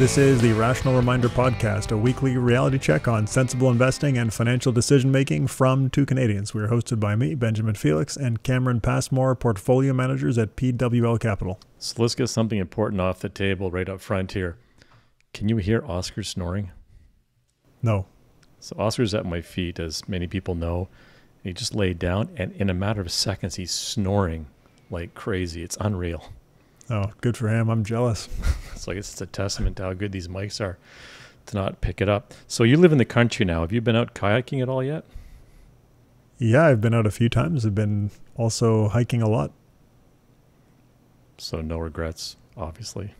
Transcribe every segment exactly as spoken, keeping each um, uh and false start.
This is the Rational Reminder Podcast, a weekly reality check on sensible investing and financial decision-making from two Canadians. We are hosted by me, Benjamin Felix, and Cameron Passmore, portfolio managers at P W L Capital. So let's get something important off the table right up front here. Can you hear Oscar snoring? No. So Oscar's at my feet, as many people know. He just laid down, and in a matter of seconds, he's snoring like crazy. It's unreal. Oh, good for him. I'm jealous. So I guess it's a testament to how good these mics are to not pick it up. So you live in the country now. Have you been out kayaking at all yet? Yeah, I've been out a few times. I've been also hiking a lot. So no regrets, obviously.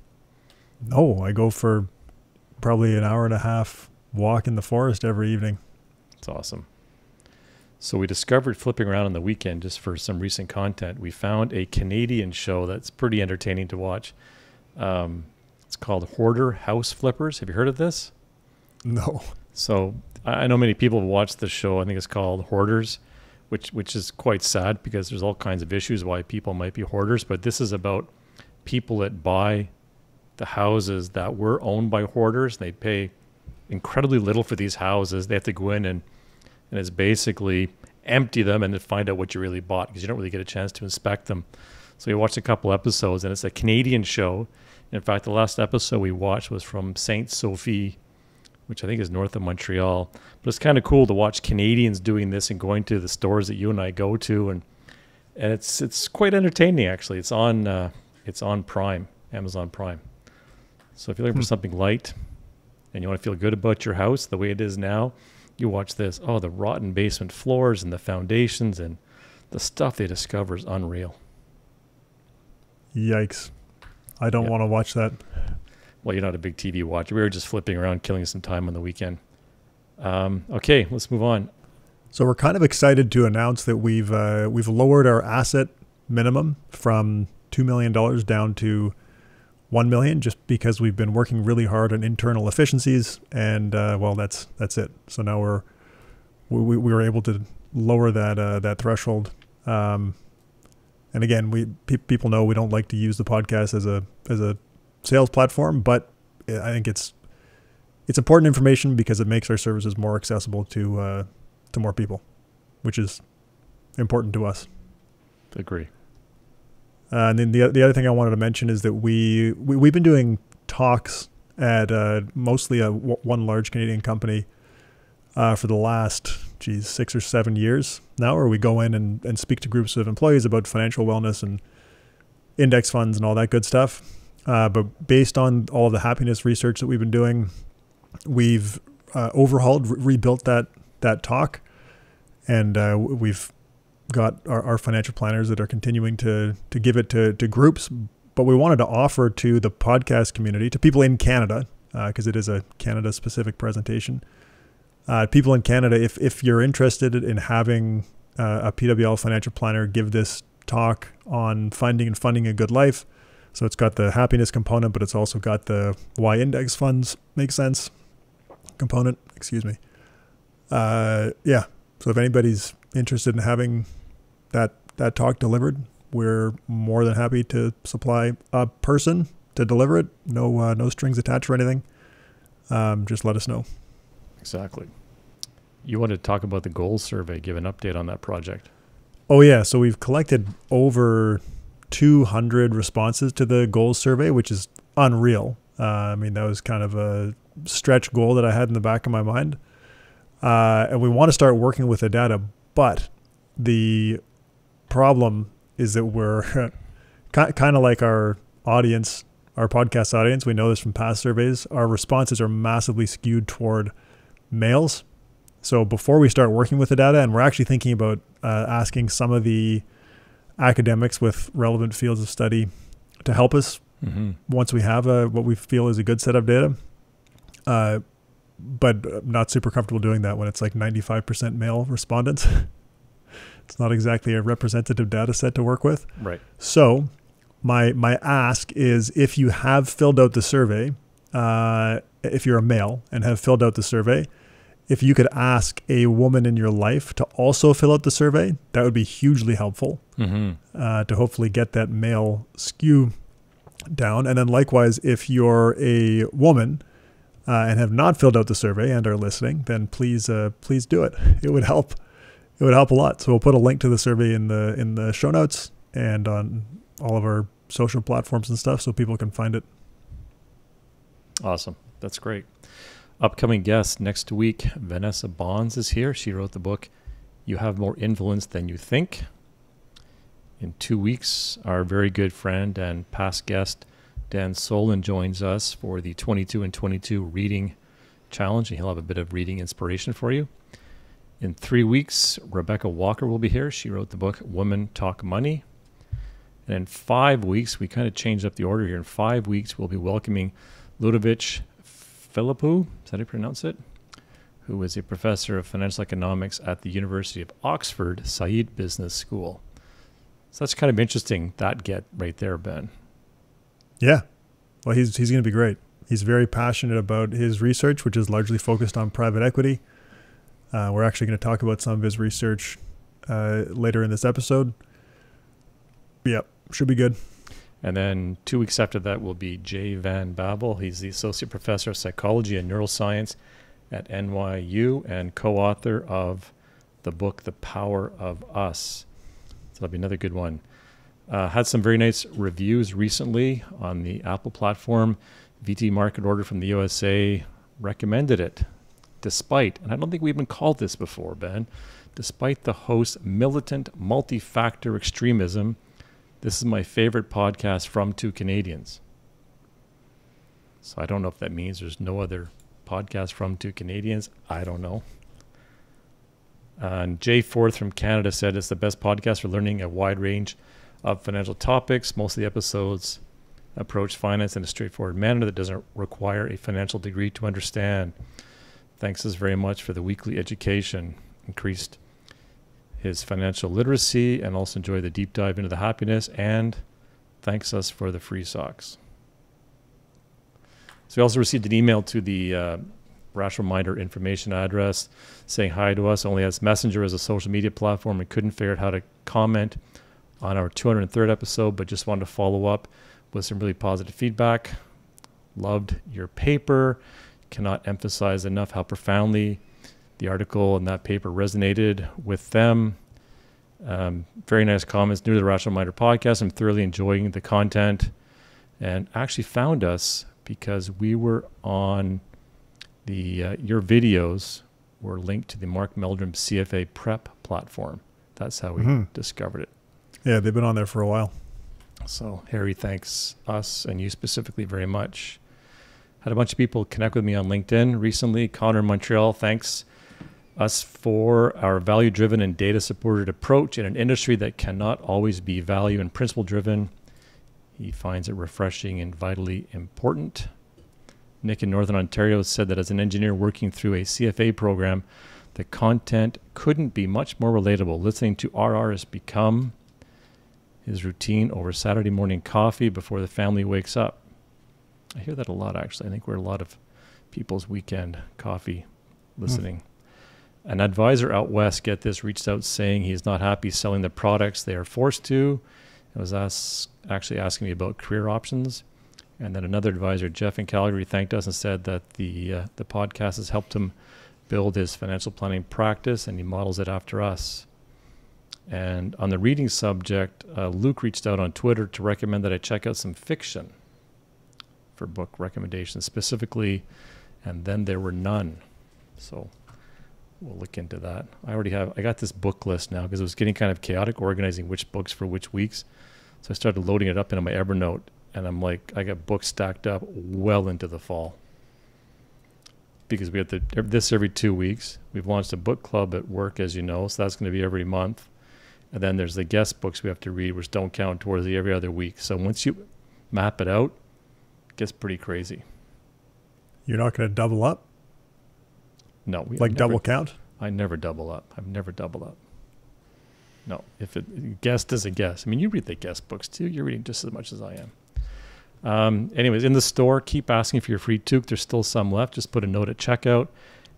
No, I go for probably an hour and a half walk in the forest every evening. It's awesome. So we discovered, flipping around on the weekend just for some recent content, we found a Canadian show that's pretty entertaining to watch. Um, it's called Hoarder House Flippers. Have you heard of this? No. So I know many people have watched this show. I think it's called Hoarders, which, which is quite sad because there's all kinds of issues why people might be hoarders. But this is about people that buy the houses that were owned by hoarders. They pay incredibly little for these houses. They have to go in and And it's basically empty them and then find out what you really bought, because you don't really get a chance to inspect them. So we watched a couple episodes, and it's a Canadian show. In fact, the last episode we watched was from Saint-Sophie, which I think is north of Montreal. But it's kind of cool to watch Canadians doing this and going to the stores that you and I go to, and and it's it's quite entertaining actually. It's on uh, it's on Prime, Amazon Prime. So if you're looking hmm. for something light and you want to feel good about your house the way it is now, you watch this. Oh, the rotten basement floors and the foundations and the stuff they discover is unreal. Yikes. I don't yeah. want to watch that. Well, you're not a big T V watcher. We were just flipping around, killing some time on the weekend. Um, okay, let's move on. So we're kind of excited to announce that we've uh, we've lowered our asset minimum from two million dollars down to one million, just because we've been working really hard on internal efficiencies, and uh, well, that's that's it. So now we're we we were able to lower that uh, that threshold. Um, and again, we pe people know we don't like to use the podcast as a as a sales platform, but I think it's it's important information because it makes our services more accessible to uh, to more people, which is important to us. Agree. Uh, and then the, the other thing I wanted to mention is that we, we, we've been doing talks at uh, mostly a w one large Canadian company uh, for the last, geez, six or seven years now, where we go in and, and speak to groups of employees about financial wellness and index funds and all that good stuff. Uh, but based on all of the happiness research that we've been doing, we've uh, overhauled, re rebuilt that, that talk, and uh, we've got our, our financial planners that are continuing to to give it to, to groups, but we wanted to offer to the podcast community, to people in Canada, because uh, it is a Canada-specific presentation. Uh, people in Canada, if, if you're interested in having uh, a P W L financial planner give this talk on finding and funding a good life, so it's got the happiness component, but it's also got the why index funds make sense component, excuse me. Uh, yeah, so if anybody's interested in having that that talk delivered, we're more than happy to supply a person to deliver it. No uh, no strings attached or anything. Um, just let us know. Exactly. You want to talk about the goals survey, give an update on that project. Oh yeah, so we've collected over two hundred responses to the goals survey, which is unreal. Uh, I mean, that was kind of a stretch goal that I had in the back of my mind. Uh, and we want to start working with the data, but the problem is that we're kind of like our audience, our podcast audience. We know this from past surveys. Our responses are massively skewed toward males. So before we start working with the data, and we're actually thinking about uh, asking some of the academics with relevant fields of study to help us mm-hmm. once we have a, what we feel is a good set of data. Uh, but I'm not super comfortable doing that when it's like ninety-five percent male respondents. It's not exactly a representative data set to work with. Right. So my, my ask is, if you have filled out the survey, uh, if you're a male and have filled out the survey, if you could ask a woman in your life to also fill out the survey, that would be hugely helpful mm-hmm. uh, to hopefully get that male skew down. And then likewise, if you're a woman uh, and have not filled out the survey and are listening, then please uh, please do it. It would help. It would help a lot. So we'll put a link to the survey in the in the show notes and on all of our social platforms and stuff so people can find it. Awesome. That's great. Upcoming guest next week, Vanessa Bonds is here. She wrote the book, You Have More Influence Than You Think. In two weeks, our very good friend and past guest, Dan Solon, joins us for the twenty-two and twenty-two Reading Challenge, and he'll have a bit of reading inspiration for you. In three weeks, Rebecca Walker will be here. She wrote the book, Woman Talk Money. And in five weeks, we kind of changed up the order here. In five weeks, we'll be welcoming Ludovic Filippou, is that how you pronounce it? Who is a professor of financial economics at the University of Oxford Said Business School. So that's kind of interesting, that get right there, Ben. Yeah. Well, he's, he's going to be great. He's very passionate about his research, which is largely focused on private equity. Uh, we're actually going to talk about some of his research uh, later in this episode. Yep, should be good. And then two weeks after that will be Jay Van Babel. He's the associate professor of psychology and neuroscience at N Y U and co-author of the book, The Power of Us. So that'll be another good one. Uh, had some very nice reviews recently on the Apple platform. V T Market Order from the U S A recommended it, despite, and I don't think we even called this before, Ben, despite the host's militant multi-factor extremism, this is my favorite podcast from two Canadians. So I don't know if that means there's no other podcast from two Canadians. I don't know. Uh, and Jay Forth from Canada said it's the best podcast for learning a wide range of financial topics. Most of the episodes approach finance in a straightforward manner that doesn't require a financial degree to understand. Thanks as very much for the weekly education. Increased his financial literacy and also enjoy the deep dive into the happiness, and thanks us for the free socks. So we also received an email to the uh, Rational Reminder information address saying hi to us, only has Messenger as a social media platform and couldn't figure out how to comment on our two hundred third episode, but just wanted to follow up with some really positive feedback. Loved your paper. Cannot emphasize enough how profoundly the article and that paper resonated with them. Um, very nice comments. New to the Rational Reminder podcast. I'm thoroughly enjoying the content, and actually found us because we were on the, uh, your videos were linked to the Mark Meldrum C F A prep platform. That's how we mm-hmm. discovered it. Yeah. They've been on there for a while. So Harry thanks us and you specifically very much. Had a bunch of people connect with me on LinkedIn recently. Connor Montreal, thanks us for our value-driven and data-supported approach in an industry that cannot always be value and principle-driven. He finds it refreshing and vitally important. Nick in Northern Ontario said that as an engineer working through a C F A program, the content couldn't be much more relatable. Listening to R R has become his routine over Saturday morning coffee before the family wakes up. I hear that a lot, actually. I think we're a lot of people's weekend coffee listening. Mm. An advisor out west, get this, reached out saying he's not happy selling the products they are forced to. It was us actually asking me about career options. And then another advisor, Jeff in Calgary, thanked us and said that the uh, the podcast has helped him build his financial planning practice, and he models it after us. And on the reading subject, uh, Luke reached out on Twitter to recommend that I check out some fiction for book recommendations specifically, and then there were none. So we'll look into that. I already have, I got this book list now because it was getting kind of chaotic organizing which books for which weeks. So I started loading it up into my Evernote, and I'm like, I got books stacked up well into the fall because we have the, this every two weeks. We've launched a book club at work, as you know, so that's going to be every month. And then there's the guest books we have to read, which don't count towards the every other week. So once you map it out, it gets pretty crazy. You're not going to double up? No, we like never, double count. I never double up. I've never double up. No, if it guest is a guest. I mean, you read the guest books too. You're reading just as much as I am. Um, anyways, in the store, keep asking for your free toque. There's still some left. Just put a note at checkout.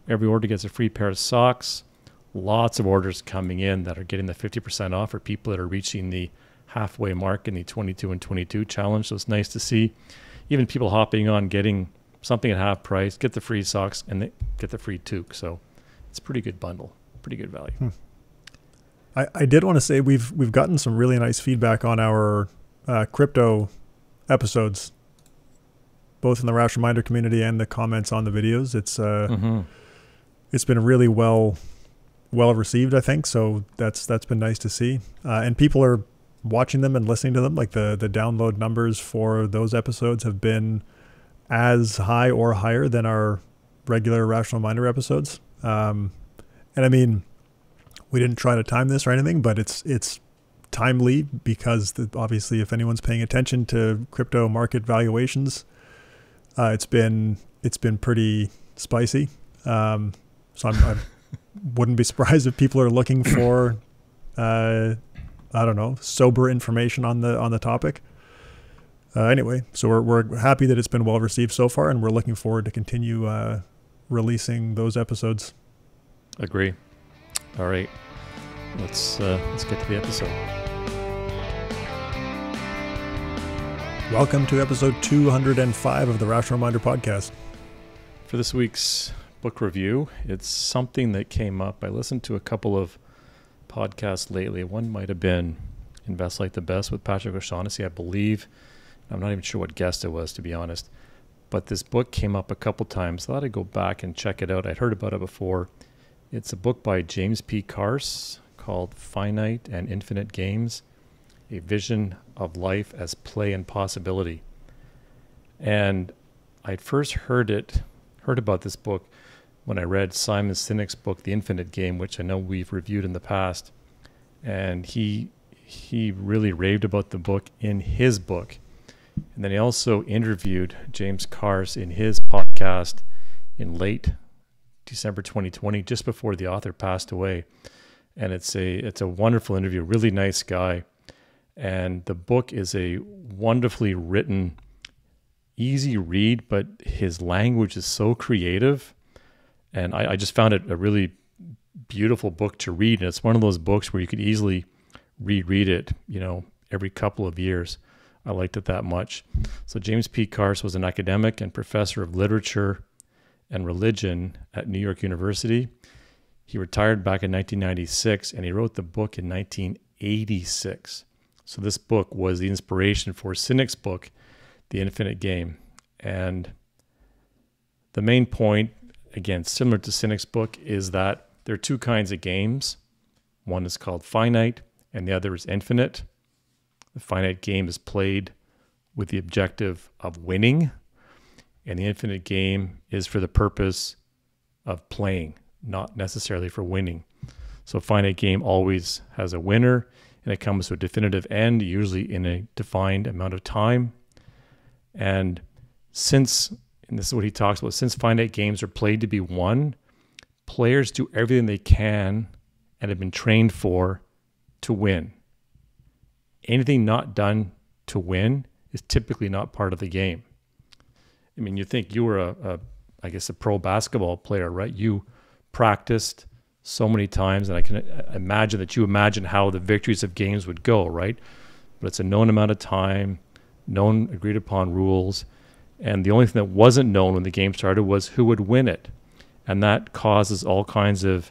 Every order gets a free pair of socks. Lots of orders coming in that are getting the fifty percent off for people that are reaching the halfway mark in the twenty-two and twenty-two challenge. So it's nice to see even people hopping on, getting something at half price, get the free socks, and they get the free toque. So it's a pretty good bundle, pretty good value. Hmm. I, I did want to say we've we've gotten some really nice feedback on our uh, crypto episodes, both in the Rash Reminder community and the comments on the videos. It's uh, mm-hmm. it's been really well well received, I think. So that's that's been nice to see, uh, and people are watching them and listening to them. Like the the download numbers for those episodes have been as high or higher than our regular Rational Reminder episodes. Um, and I mean, we didn't try to time this or anything, but it's it's timely because the, obviously, if anyone's paying attention to crypto market valuations, uh, it's been it's been pretty spicy. Um, so I'm, I wouldn't be surprised if people are looking for uh, I don't know, sober information on the on the topic. Uh, anyway, so we're we're happy that it's been well received so far, and we're looking forward to continue uh, releasing those episodes. Agree. All right, let's uh, let's get to the episode. Welcome to episode two hundred and five of the Rational Reminder Podcast. For this week's book review, it's something that came up. I listened to a couple of podcasts lately. One might have been Invest Like the Best with Patrick O'Shaughnessy, I believe. I'm not even sure what guest it was, to be honest. But this book came up a couple times. I thought I'd go back and check it out. I'd heard about it before. It's a book by James P. Carse called Finite and Infinite Games, A Vision of Life as Play and Possibility. And I first heard it, heard about this book when I read Simon Sinek's book, The Infinite Game, which I know we've reviewed in the past. And he, he really raved about the book in his book. And then he also interviewed James Carse in his podcast in late December twenty twenty, just before the author passed away. And it's a it's a wonderful interview, really nice guy. And the book is a wonderfully written, easy read, but his language is so creative. And I, I just found it a really beautiful book to read. And it's one of those books where you could easily reread it, you know, every couple of years. I liked it that much. So James P. Carse was an academic and professor of literature and religion at New York University. He retired back in nineteen ninety-six, and he wrote the book in nineteen eighty-six. So this book was the inspiration for Sinek's book, The Infinite Game. And the main point, again, similar to Sinek's book, is that there are two kinds of games. One is called finite, and the other is infinite. The finite game is played with the objective of winning, and the infinite game is for the purpose of playing, not necessarily for winning. So finite game always has a winner, and it comes to a definitive end, usually in a defined amount of time. And since, and this is what he talks about, since finite games are played to be won, players do everything they can and have been trained for to win. Anything not done to win is typically not part of the game. I mean, you think you were a, a, I guess, a pro basketball player, right? You practiced so many times, and I can imagine that you imagine how the victories of games would go, right? But it's a known amount of time, known agreed upon rules, and the only thing that wasn't known when the game started was who would win it. And that causes all kinds of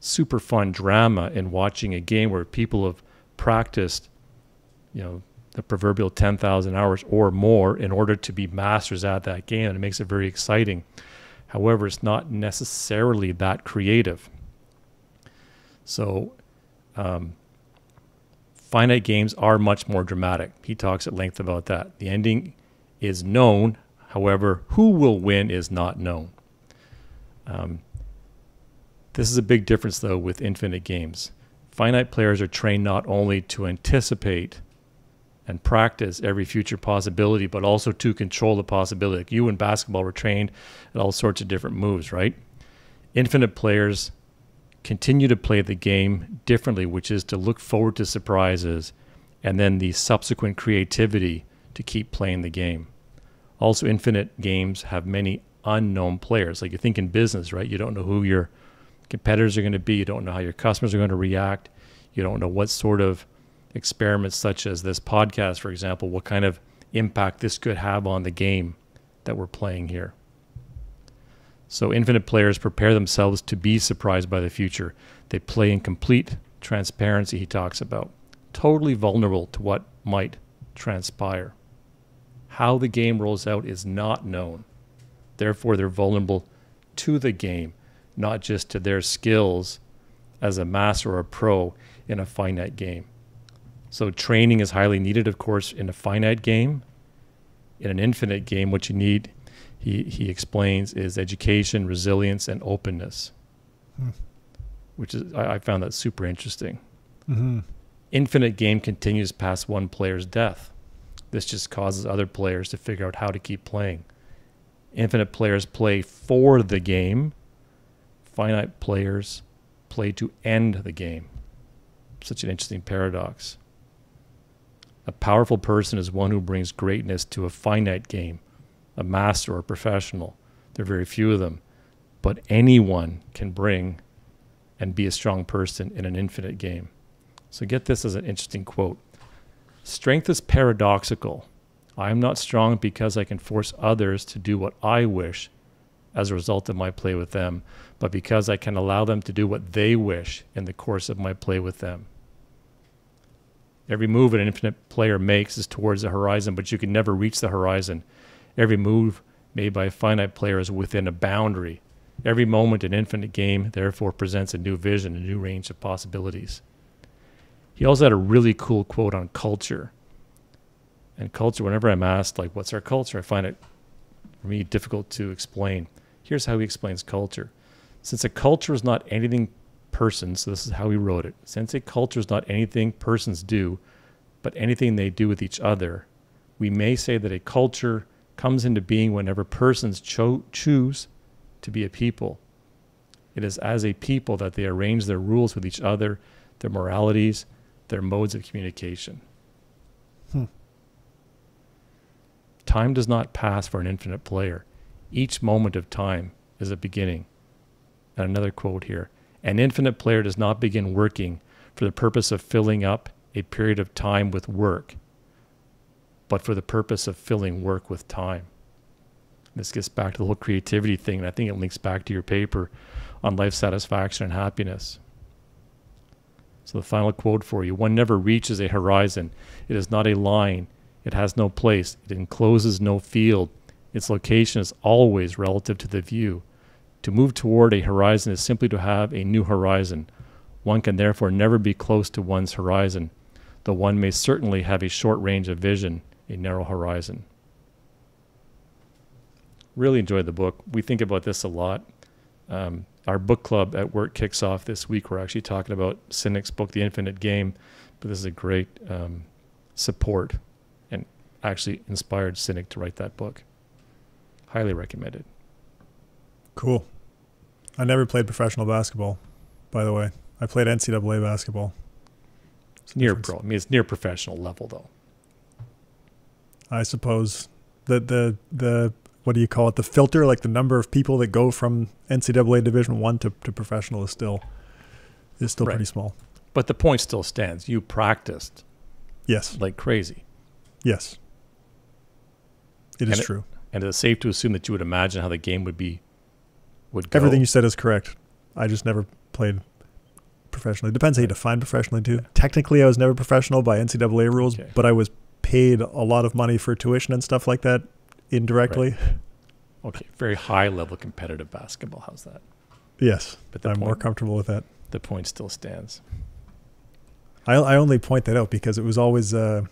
super fun drama in watching a game where people have practiced, you know, the proverbial ten thousand hours or more in order to be masters at that game, and it makes it very exciting. However, it's not necessarily that creative. So um, finite games are much more dramatic. He talks at length about that. The ending is known. However, who will win is not known. Um, this is a big difference, though, with infinite games. Finite players are trained not only to anticipate and practice every future possibility, but also to control the possibility. Like you in basketball were trained at all sorts of different moves, right? Infinite players continue to play the game differently, which is to look forward to surprises and then the subsequent creativity to keep playing the game. Also, infinite games have many unknown players. Like you think in business, right? You don't know who your competitors are going to be. You don't know how your customers are going to react. You don't know what sort of experiments such as this podcast, for example, what kind of impact this could have on the game that we're playing here. So infinite players prepare themselves to be surprised by the future. They play in complete transparency, he talks about, totally vulnerable to what might transpire. How the game rolls out is not known. Therefore, they're vulnerable to the game, not just to their skills as a master or a pro in a finite game. So training is highly needed, of course, in a finite game. In an infinite game, what you need, he, he explains, is education, resilience, and openness. Hmm. Which is, I, I found that super interesting. Mm-hmm. Infinite game continues past one player's death. This just causes other players to figure out how to keep playing. Infinite players play for the game. Finite players play to end the game. Such an interesting paradox. A powerful person is one who brings greatness to a finite game, a master or a professional. There are very few of them, but anyone can bring and be a strong person in an infinite game. So get this as an interesting quote. Strength is paradoxical. I am not strong because I can force others to do what I wish as a result of my play with them, but because I can allow them to do what they wish in the course of my play with them. Every move an infinite player makes is towards the horizon, but you can never reach the horizon. Every move made by a finite player is within a boundary. Every moment in infinite game, therefore, presents a new vision, a new range of possibilities. He also had a really cool quote on culture. And culture, whenever I'm asked, like, what's our culture? I find it, for me, difficult to explain. Here's how he explains culture. Since a culture is not anything persons, so this is how he wrote it. Since a culture is not anything persons do, but anything they do with each other, we may say that a culture comes into being whenever persons cho choose to be a people. It is as a people that they arrange their rules with each other, their moralities, their modes of communication. Hmm. Time does not pass for an infinite player. Each moment of time is a beginning. And another quote here. An infinite player does not begin working for the purpose of filling up a period of time with work, but for the purpose of filling work with time. This gets back to the whole creativity thing, and I think it links back to your paper on life satisfaction and happiness. So the final quote for you. One never reaches a horizon. It is not a line. It has no place. It encloses no field. Its location is always relative to the view. To move toward a horizon is simply to have a new horizon. One can therefore never be close to one's horizon, though one may certainly have a short range of vision, a narrow horizon. Really enjoyed the book. We think about this a lot. Um, our book club at work kicks off this week. We're actually talking about Sinek's book, The Infinite Game, but this is a great um, support and actually inspired Sinek to write that book. Highly recommended. Cool. I never played professional basketball, by the way. I played N C double A basketball. It's near pro. I mean, it's near professional level, though. I suppose that the, the, what do you call it? The filter, like the number of people that go from N C double A Division One to, to professional is still, is still right. Pretty small. But the point still stands. You practiced. Yes. Like crazy. Yes. It is and true. It, and it's safe to assume that you would imagine how the game would be. Would go. Everything you said is correct. I just never played professionally. Depends how you define professionally, too. Yeah. Technically, I was never professional by N C double A rules, okay. But I was paid a lot of money for tuition and stuff like that indirectly. Right. Okay, very high-level competitive basketball. How's that? Yes, but I'm point, more comfortable with that. The point still stands. I, I only point that out because it was always uh,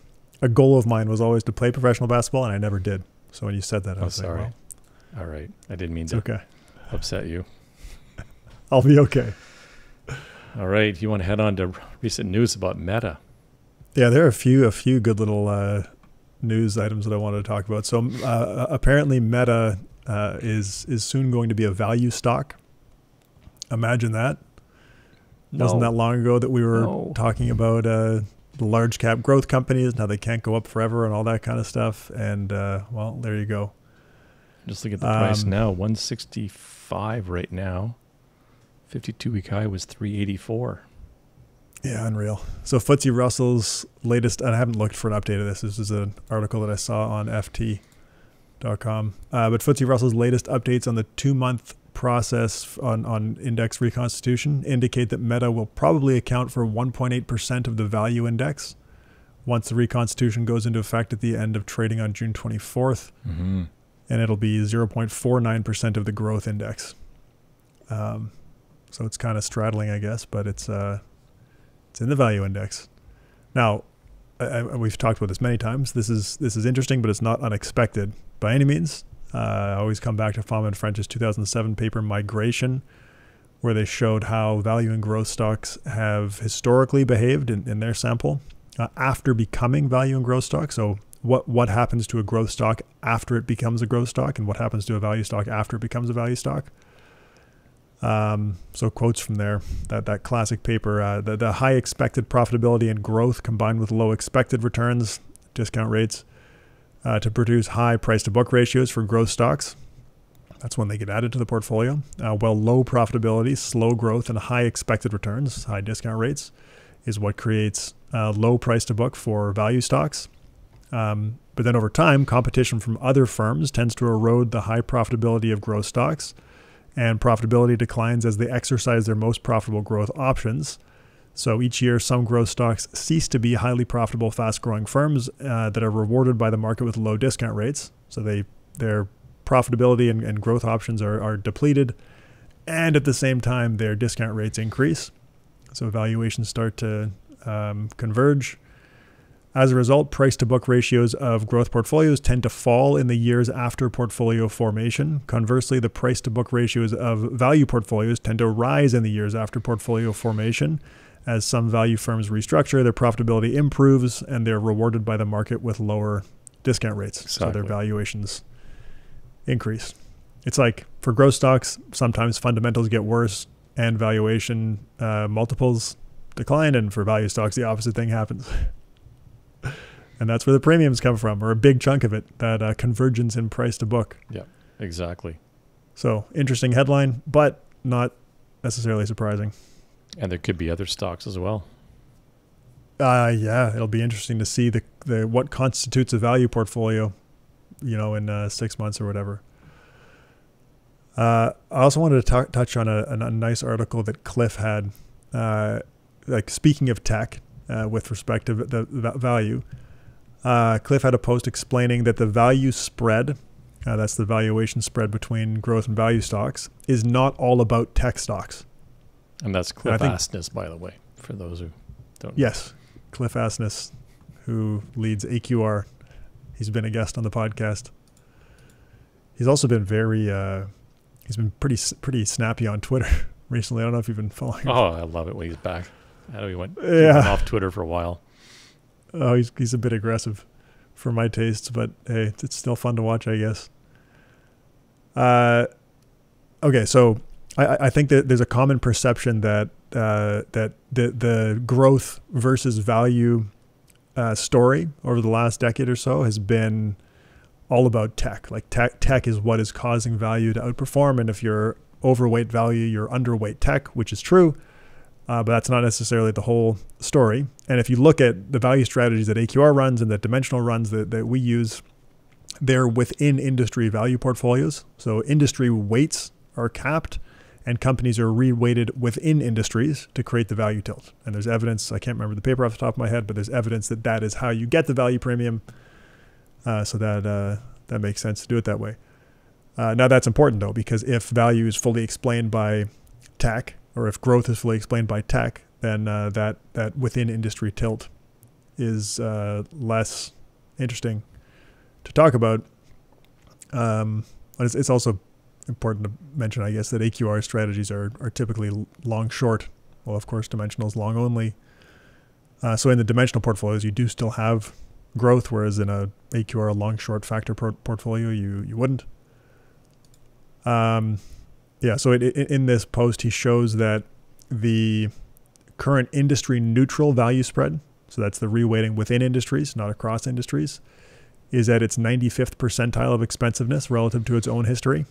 a goal of mine was always to play professional basketball, and I never did. So when you said that, I oh, was sorry. Like, well, all right. I didn't mean it's to. Okay. Upset you. I'll be okay. All right, you want to head on to recent news about Meta? Yeah, there are a few a few good little uh, news items that I wanted to talk about. So uh, apparently Meta uh, is is soon going to be a value stock. Imagine that. No. Wasn't that long ago that we were no. talking about uh, the large cap growth companies and how they can't go up forever and all that kind of stuff. And uh, well, there you go. Just look at the price um, now, one sixty-five right now. fifty-two week high was three eighty-four. Yeah, unreal. So F T S E Russell's latest, and I haven't looked for an update of this. This is an article that I saw on F T dot com. Uh, but F T S E Russell's latest updates on the two-month process on, on index reconstitution indicate that Meta will probably account for one point eight percent of the value index once the reconstitution goes into effect at the end of trading on June twenty-fourth. Mm-hmm. And it'll be zero point four nine percent of the growth index. Um, so it's kind of straddling, I guess, but it's uh, it's in the value index. Now, I, I, we've talked about this many times. This is this is interesting, but it's not unexpected by any means. Uh, I always come back to Fama and French's two thousand seven paper Migration, where they showed how value and growth stocks have historically behaved in, in their sample uh, after becoming value and growth stocks. So what what happens to a growth stock after it becomes a growth stock, and what happens to a value stock after it becomes a value stock. Um, so quotes from there, that, that classic paper, uh, the, the high expected profitability and growth combined with low expected returns, discount rates, uh, to produce high price to book ratios for growth stocks. That's when they get added to the portfolio. Uh, well, low profitability, slow growth, and high expected returns, high discount rates, is what creates uh, low price to book for value stocks. Um, but then over time, competition from other firms tends to erode the high profitability of growth stocks, and profitability declines as they exercise their most profitable growth options. So each year, some growth stocks cease to be highly profitable, fast-growing firms uh, that are rewarded by the market with low discount rates. So they their profitability and, and growth options are, are depleted, and at the same time, their discount rates increase. So valuations start to um, converge. As a result, price-to-book ratios of growth portfolios tend to fall in the years after portfolio formation. Conversely, the price-to-book ratios of value portfolios tend to rise in the years after portfolio formation. As some value firms restructure, their profitability improves, and they're rewarded by the market with lower discount rates. Exactly. So their valuations increase. It's like for growth stocks, sometimes fundamentals get worse and valuation uh, multiples decline, and for value stocks, the opposite thing happens. And that's where the premiums come from, or a big chunk of it, that uh, convergence in price to book. Yeah, exactly. So interesting headline, but not necessarily surprising. And there could be other stocks as well. Uh, yeah, it'll be interesting to see the, the what constitutes a value portfolio, you know, in uh, six months or whatever. Uh, I also wanted to t touch on a, a nice article that Cliff had, uh, like speaking of tech, uh, with respect to the, the value. Uh, Cliff had a post explaining that the value spread, uh, that's the valuation spread between growth and value stocks, is not all about tech stocks. And that's Cliff Asness, by the way, for those who don't yes, know. Yes, Cliff Asness, who leads A Q R. He's been a guest on the podcast. He's also been very, uh, he's been pretty pretty snappy on Twitter recently. I don't know if you've been following him. Oh, I love it when he's back. I know he went, yeah. he went off Twitter for a while. Oh, he's, he's a bit aggressive for my tastes, but hey, it's still fun to watch, I guess. Uh, okay, so I, I think that there's a common perception that uh, that the, the growth versus value uh, story over the last decade or so has been all about tech. Like tech, tech is what is causing value to outperform, and if you're overweight value, you're underweight tech, which is true. Uh, but that's not necessarily the whole story. And if you look at the value strategies that A Q R runs and that Dimensional runs that, that we use, they're within industry value portfolios. So industry weights are capped and companies are re-weighted within industries to create the value tilt. And there's evidence, I can't remember the paper off the top of my head, but there's evidence that that is how you get the value premium. Uh, so that, uh, that makes sense to do it that way. Uh, now that's important though, because if value is fully explained by tech, or if growth is fully explained by tech, then uh, that, that within industry tilt is uh, less interesting to talk about. Um, but it's, it's also important to mention, I guess, that A Q R strategies are, are typically long-short. Well, of course, Dimensional is long-only. Uh, so in the Dimensional portfolios, you do still have growth, whereas in a A Q R long-short factor por portfolio, you, you wouldn't. Um, Yeah, so it, it, in this post, he shows that the current industry neutral value spread, so that's the reweighting within industries, not across industries, is at its ninety-fifth percentile of expensiveness relative to its own history.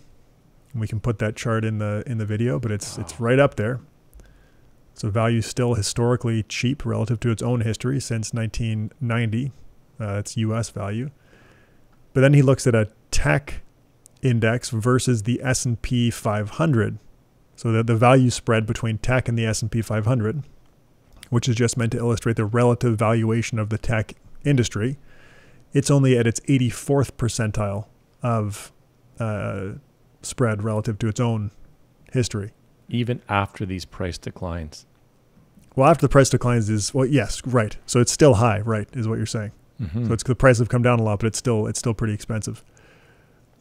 And we can put that chart in the in the video, but it's wow. It's right up there. So value is still historically cheap relative to its own history since nineteen ninety. Uh, it's U S value. But then he looks at a tech index versus the S and P five hundred. So that the value spread between tech and the S and P five hundred, which is just meant to illustrate the relative valuation of the tech industry, it's only at its eighty-fourth percentile of uh, spread relative to its own history. Even after these price declines? Well, after the price declines is, well, yes, right. So it's still high, right, is what you're saying. Mm-hmm. So it's, the price have come down a lot, but it's still it's still pretty expensive.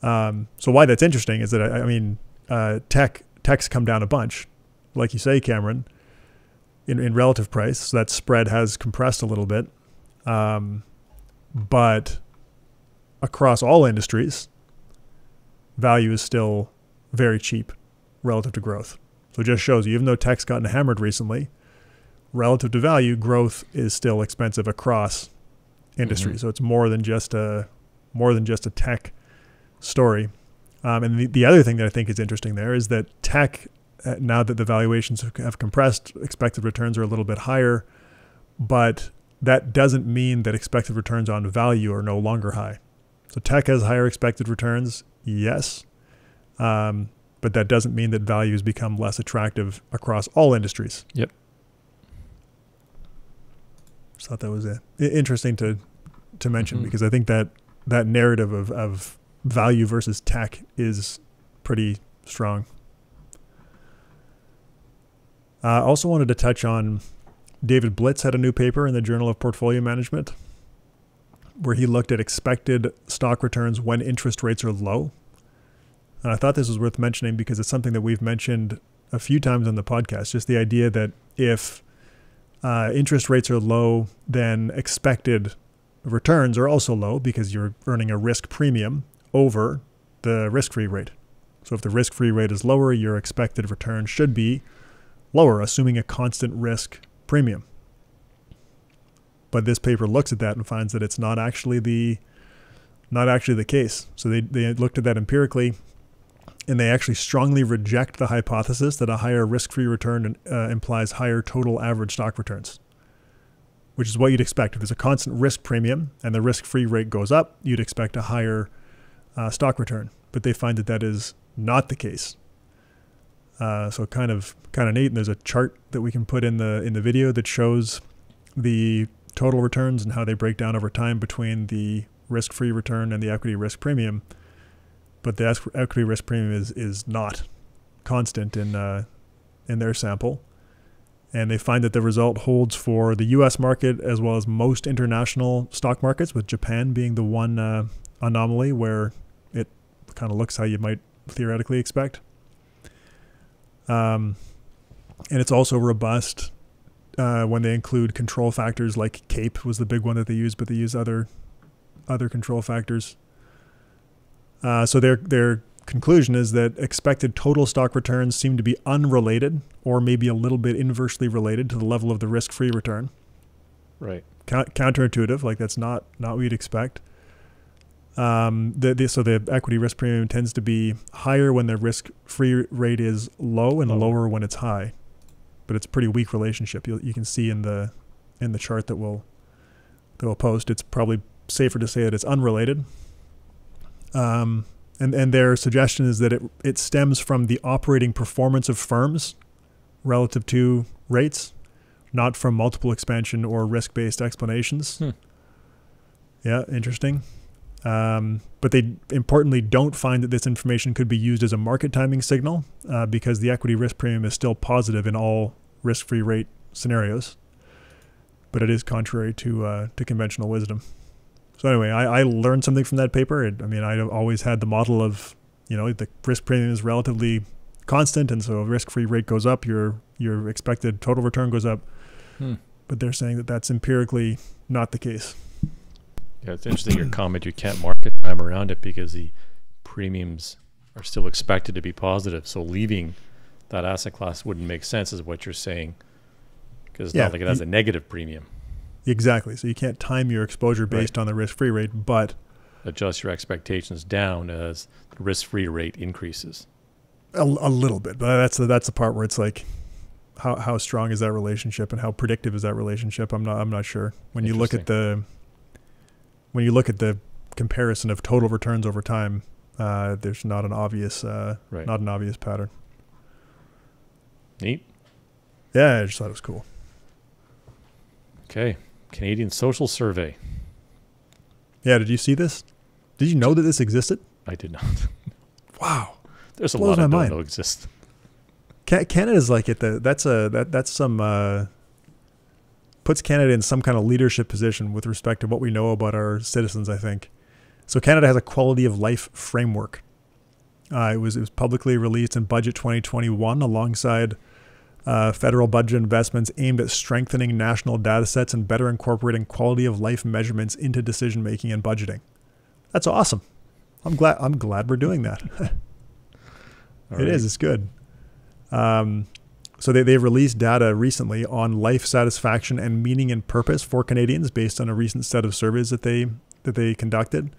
Um, so why that's interesting is that, I, I mean, uh, tech tech's come down a bunch, like you say, Cameron, in, in relative price. So that spread has compressed a little bit. Um, but across all industries, value is still very cheap relative to growth. So it just shows you, even though tech's gotten hammered recently, relative to value, growth is still expensive across industry. Mm-hmm. So it's more than just a more than just a tech story. Um, and the, the other thing that I think is interesting there is that tech, uh, now that the valuations have compressed, expected returns are a little bit higher, but that doesn't mean that expected returns on value are no longer high. So tech has higher expected returns, yes, um, but that doesn't mean that value has become less attractive across all industries. Yep. Just thought that was a, interesting to to mention, mm-hmm. because I think that that narrative of, of value versus tech is pretty strong. I uh, also wanted to touch on David Blitz had a new paper in the Journal of Portfolio Management where he looked at expected stock returns when interest rates are low. And I thought this was worth mentioning because it's something that we've mentioned a few times on the podcast, just the idea that if uh, interest rates are low, then expected returns are also low because you're earning a risk premium over the risk-free rate. So if the risk-free rate is lower, your expected return should be lower, assuming a constant risk premium. But this paper looks at that and finds that it's not actually the not actually the case. So they, they looked at that empirically, and they actually strongly reject the hypothesis that a higher risk-free return uh, implies higher total average stock returns, which is what you'd expect. If there's a constant risk premium and the risk-free rate goes up, you'd expect a higher uh, stock return. But they find that that is not the case. Uh, so kind of kind of neat. And there's a chart that we can put in the in the video that shows the total returns and how they break down over time between the risk-free return and the equity risk premium. But the equity risk premium is is not constant in uh, in their sample, and they find that the result holds for the U S market as well as most international stock markets, with Japan being the one uh, anomaly where it kind of looks how you might theoretically expect. Um, and it's also robust uh, when they include control factors like CAPE was the big one that they used, but they use other other control factors. Uh, so their their conclusion is that expected total stock returns seem to be unrelated, or maybe a little bit inversely related to the level of the risk-free return. Right. Counterintuitive, like that's not not what you'd expect. Um, the, the, so the equity risk premium tends to be higher when the risk-free rate is low and oh. lower when it's high, but it's a pretty weak relationship. You, you can see in the in the chart that we'll that we'll post. It's probably safer to say that it's unrelated. Um, and and their suggestion is that it it stems from the operating performance of firms relative to rates, not from multiple expansion or risk-based explanations. Hmm. Yeah, interesting. Um, but they importantly don't find that this information could be used as a market timing signal uh, because the equity risk premium is still positive in all risk-free rate scenarios, but it is contrary to uh, to conventional wisdom. So anyway, I, I learned something from that paper. It, I mean, I always had the model of, you know, the risk premium is relatively constant, and so risk-free rate goes up, your your expected total return goes up. Hmm. But they're saying that that's empirically not the case. Yeah, it's interesting your comment, you can't market time around it because the premiums are still expected to be positive. So leaving that asset class wouldn't make sense is what you're saying, because it's yeah, not like it has you, a negative premium. Exactly. So you can't time your exposure based right. on the risk-free rate, but adjust your expectations down as the risk-free rate increases. A, a little bit, but that's the, that's the part where it's like how how strong is that relationship and how predictive is that relationship? I'm not I'm not sure. When you look at the when you look at the comparison of total returns over time, uh, there's not an obvious uh, right. not an obvious pattern. Neat. Yeah, I just thought it was cool. Okay, Canadian Social Survey. Yeah, did you see this? Did you know that this existed? I did not. Wow, there's a lot I don't know exist. Canada's like it. The, that's a that that's some uh, puts Canada in some kind of leadership position with respect to what we know about our citizens, I think. So Canada has a quality of life framework. Uh, it was it was publicly released in Budget twenty twenty-one alongside uh, federal budget investments aimed at strengthening national data sets and better incorporating quality of life measurements into decision making and budgeting. That's awesome. I'm glad I'm glad we're doing that. All right. It is. It's good. Um, so they, they've released data recently on life satisfaction and meaning and purpose for Canadians based on a recent set of surveys that they, that they conducted.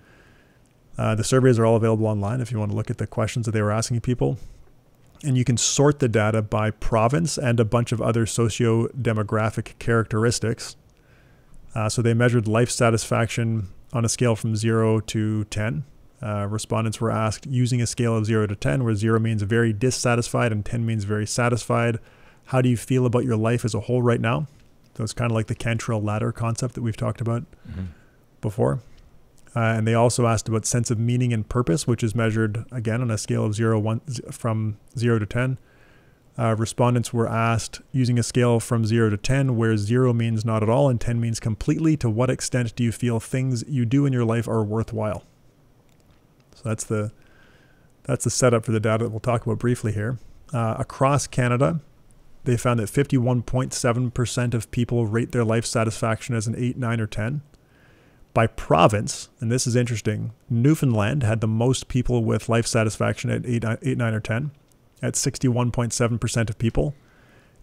Uh, the surveys are all available online if you want to look at the questions that they were asking people. And you can sort the data by province and a bunch of other socio-demographic characteristics. Uh, so they measured life satisfaction on a scale from zero to ten. Uh, respondents were asked using a scale of zero to ten, where zero means very dissatisfied and ten means very satisfied. How do you feel about your life as a whole right now? So it's kind of like the Cantrell ladder concept that we've talked about mm-hmm. before. Uh, and they also asked about sense of meaning and purpose, which is measured again on a scale of zero, one, from zero to ten. Uh, respondents were asked using a scale from zero to ten, where zero means not at all and ten means completely. To what extent do you feel things you do in your life are worthwhile? So that's the that's the setup for the data that we'll talk about briefly here. Uh, across Canada, they found that fifty-one point seven percent of people rate their life satisfaction as an eight, nine, or ten. By province, and this is interesting, Newfoundland had the most people with life satisfaction at eight, nine, or ten, at sixty-one point seven percent of people.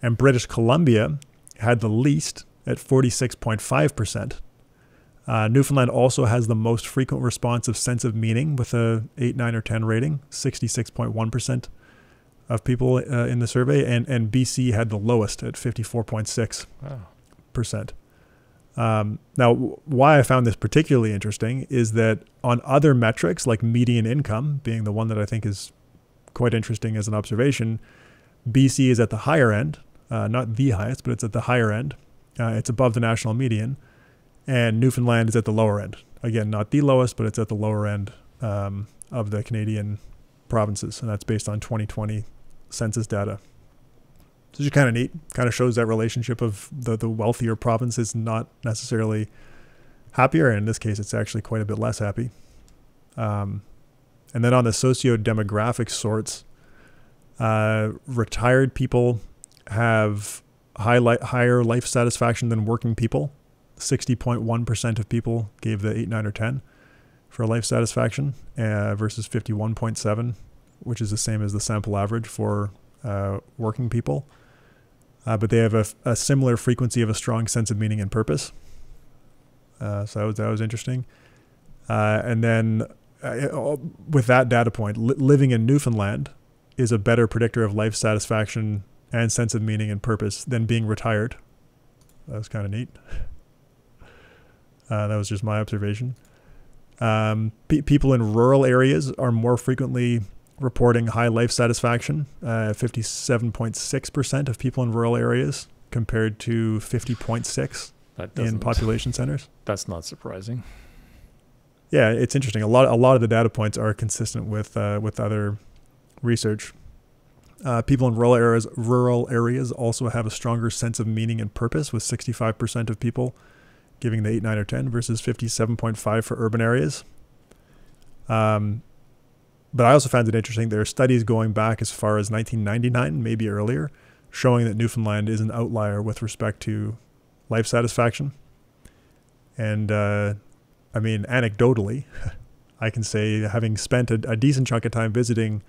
And British Columbia had the least at forty-six point five percent. Uh, Newfoundland also has the most frequent response of sense of meaning with a eight, nine, or ten rating, sixty-six point one percent of people uh, in the survey. And, and B C had the lowest at fifty-four point six percent. Wow. Um, now, why I found this particularly interesting is that on other metrics like median income, being the one that I think is quite interesting as an observation, B C is at the higher end, uh, not the highest, but it's at the higher end. Uh, it's above the national median. And Newfoundland is at the lower end. Again, not the lowest, but it's at the lower end um, of the Canadian provinces. And that's based on twenty twenty census data. So it's just kind of neat. Kind of shows that relationship of the, the wealthier province is not necessarily happier. And in this case, it's actually quite a bit less happy. Um, and then on the socio-demographic sorts, uh, retired people have high li higher life satisfaction than working people. sixty point one percent of people gave the eight, nine, or ten for life satisfaction uh, versus fifty-one point seven, which is the same as the sample average for uh, working people. Uh, but they have a, a similar frequency of a strong sense of meaning and purpose. Uh, so that was, that was interesting. Uh, and then uh, with that data point, li living in Newfoundland is a better predictor of life satisfaction and sense of meaning and purpose than being retired. That was kind of neat. Uh, that was just my observation. Um, pe people in rural areas are more frequently reporting high life satisfaction. fifty-seven point six percent uh, of people in rural areas compared to fifty point six in population centers. That's not surprising. Yeah, it's interesting. A lot, a lot of the data points are consistent with uh, with other research. Uh, people in rural areas, rural areas also have a stronger sense of meaning and purpose, with sixty-five percent of people giving the eight, nine, or ten versus fifty-seven point five for urban areas. Um, but I also found it interesting. There are studies going back as far as nineteen ninety-nine, maybe earlier, showing that Newfoundland is an outlier with respect to life satisfaction. And uh, I mean, anecdotally, I can say, having spent a, a decent chunk of time visiting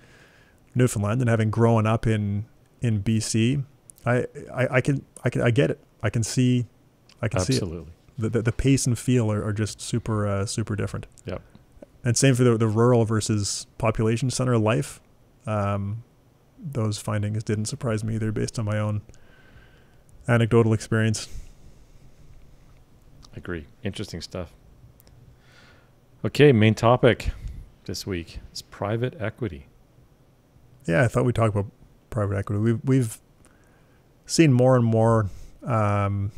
Newfoundland and having grown up in in B C, I I, I can I can I get it. I can see, I can Absolutely. see it. Absolutely. The, the, the pace and feel are, are just super, uh, super different. Yeah. And same for the, the rural versus population center life. Um, those findings didn't surprise me either based on my own anecdotal experience. I agree. Interesting stuff. Okay, main topic this week is private equity. Yeah, I thought we'd talk about private equity. We've, we've seen more and more um,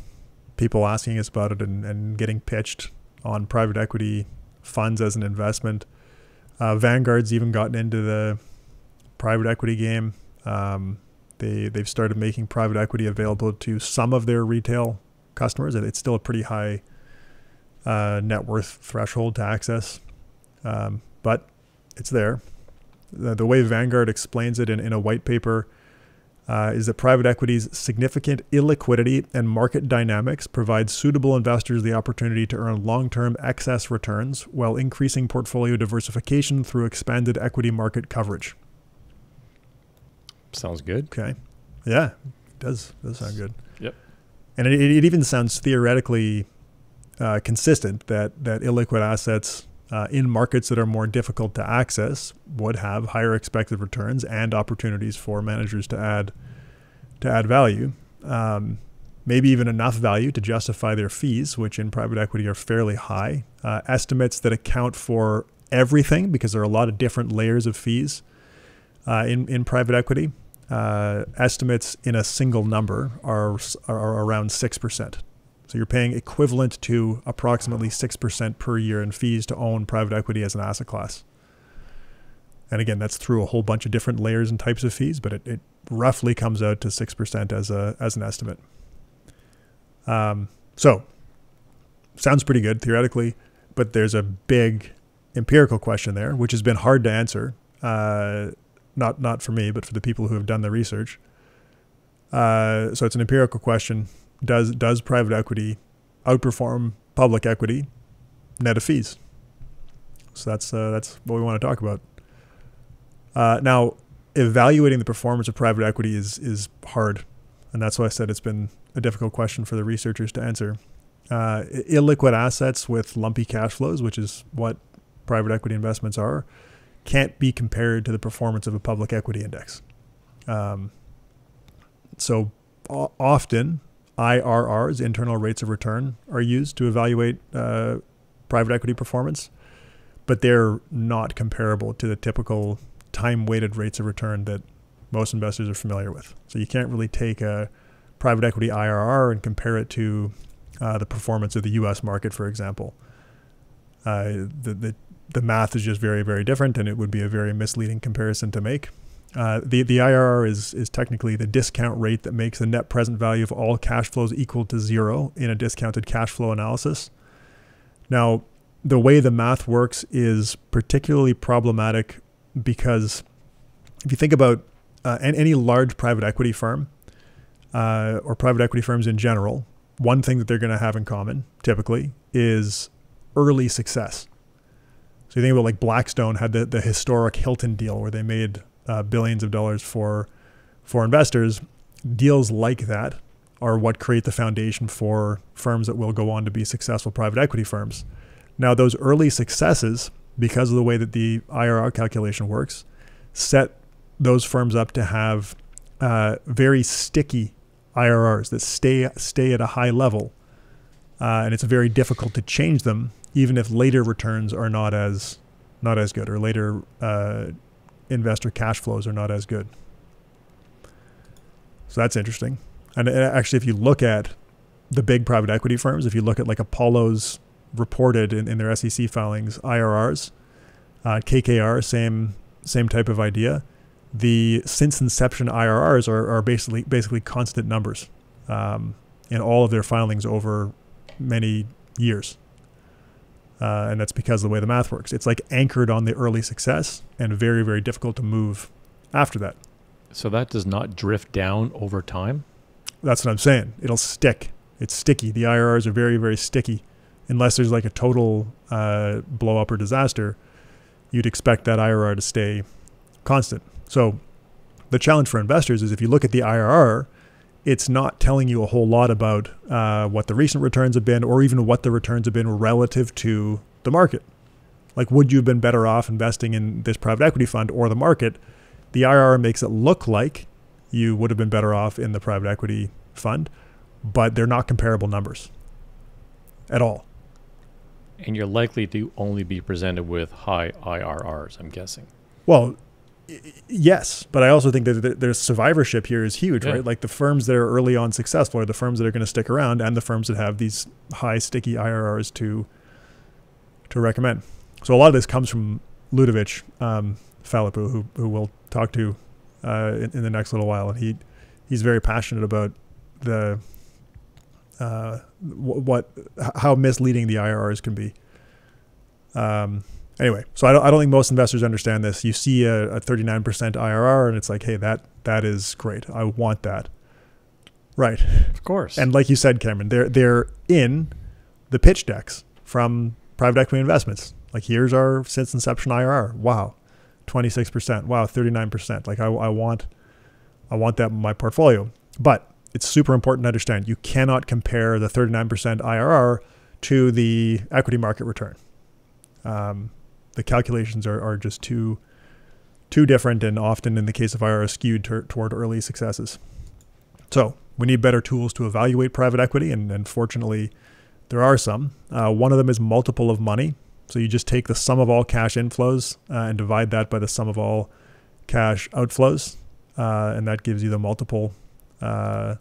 people asking us about it and, and getting pitched on private equity funds as an investment. Uh, Vanguard's even gotten into the private equity game. Um, they, they've started making private equity available to some of their retail customers. It's still a pretty high uh, net worth threshold to access, um, but it's there. The, the way Vanguard explains it in, in a white paper uh, is that private equity's significant illiquidity and market dynamics provide suitable investors the opportunity to earn long-term excess returns while increasing portfolio diversification through expanded equity market coverage. Sounds good. Okay. Yeah, it does. It does sound good. Yep. And it, it even sounds theoretically uh, consistent that, that illiquid assets uh, in markets that are more difficult to access would have higher expected returns and opportunities for managers to add to add value, um, maybe even enough value to justify their fees, which in private equity are fairly high. Uh, estimates that account for everything, because there are a lot of different layers of fees uh, in, in private equity. Uh, estimates in a single number are, are around six percent. So you're paying equivalent to approximately six percent per year in fees to own private equity as an asset class. And again, that's through a whole bunch of different layers and types of fees, but it, it roughly comes out to six percent as a, as an estimate. Um, so sounds pretty good theoretically, but there's a big empirical question there, which has been hard to answer. Uh, Not not for me, but for the people who have done the research. Uh, so it's an empirical question. Does does private equity outperform public equity net of fees? So that's uh, that's what we want to talk about. Uh, now, evaluating the performance of private equity is is hard, and that's why I said it's been a difficult question for the researchers to answer. Uh, illiquid assets with lumpy cash flows, which is what private equity investments are, can't be compared to the performance of a public equity index. Um, so often I R Rs, internal rates of return, are used to evaluate uh, private equity performance, but they're not comparable to the typical time-weighted rates of return that most investors are familiar with. So you can't really take a private equity I R R and compare it to uh, the performance of the U S market, for example. Uh, the, the The math is just very, very different, and it would be a very misleading comparison to make. Uh, the, the I R R is, is technically the discount rate that makes the net present value of all cash flows equal to zero in a discounted cash flow analysis. Now, the way the math works is particularly problematic because if you think about uh, any large private equity firm uh, or private equity firms in general, one thing that they're going to have in common typically is early success. So you think about like Blackstone had the, the historic Hilton deal where they made uh, billions of dollars for, for investors. Deals like that are what create the foundation for firms that will go on to be successful private equity firms. Now those early successes, because of the way that the I R R calculation works, set those firms up to have uh, very sticky I R Rs that stay, stay at a high level. Uh, and it's very difficult to change them, even if later returns are not as not as good, or later uh, investor cash flows are not as good. So that's interesting. And actually, if you look at the big private equity firms, if you look at like Apollo's reported in, in their S E C filings I R Rs, uh, K K R, same same type of idea. The since inception I R Rs are, are basically basically constant numbers um, in all of their filings over many years, uh, and that's because of the way the math works. It's like anchored on the early success and very, very difficult to move after that. So that does not drift down over time? That's what I'm saying. It'll stick. It's sticky. The I R Rs are very, very sticky. Unless there's like a total uh, blow up or disaster, you'd expect that I R R to stay constant. So the challenge for investors is if you look at the I R R, it's not telling you a whole lot about uh, what the recent returns have been, or even what the returns have been relative to the market. Like, would you have been better off investing in this private equity fund or the market? The I R R makes it look like you would have been better off in the private equity fund, but they're not comparable numbers at all. And you're likely to only be presented with high I R Rs, I'm guessing. Well, yes, but I also think that their survivorship here is huge, yeah. right? Like the firms that are early on successful are the firms that are going to stick around, and the firms that have these high sticky I R Rs to to recommend. So a lot of this comes from Ludovic um, Filippou, who who we'll talk to uh, in, in the next little while, and he he's very passionate about the uh, what how misleading the I R Rs can be. Um, Anyway, so I don't, I don't think most investors understand this. You see a, a thirty-nine percent I R R and it's like, hey, that that is great. I want that. Right. Of course. And like you said, Cameron, they're, they're in the pitch decks from private equity investments. Like, here's our since inception I R R. Wow, twenty-six percent. Wow, thirty-nine percent. Like I, I, want, I want that in my portfolio. But it's super important to understand you cannot compare the thirty-nine percent I R R to the equity market return. Um, The calculations are, are just too too different, and often in the case of I R R skewed toward early successes. So we need better tools to evaluate private equity, and, and fortunately there are some. Uh, one of them is multiple of money. So you just take the sum of all cash inflows uh, and divide that by the sum of all cash outflows, uh, and that gives you the multiple uh,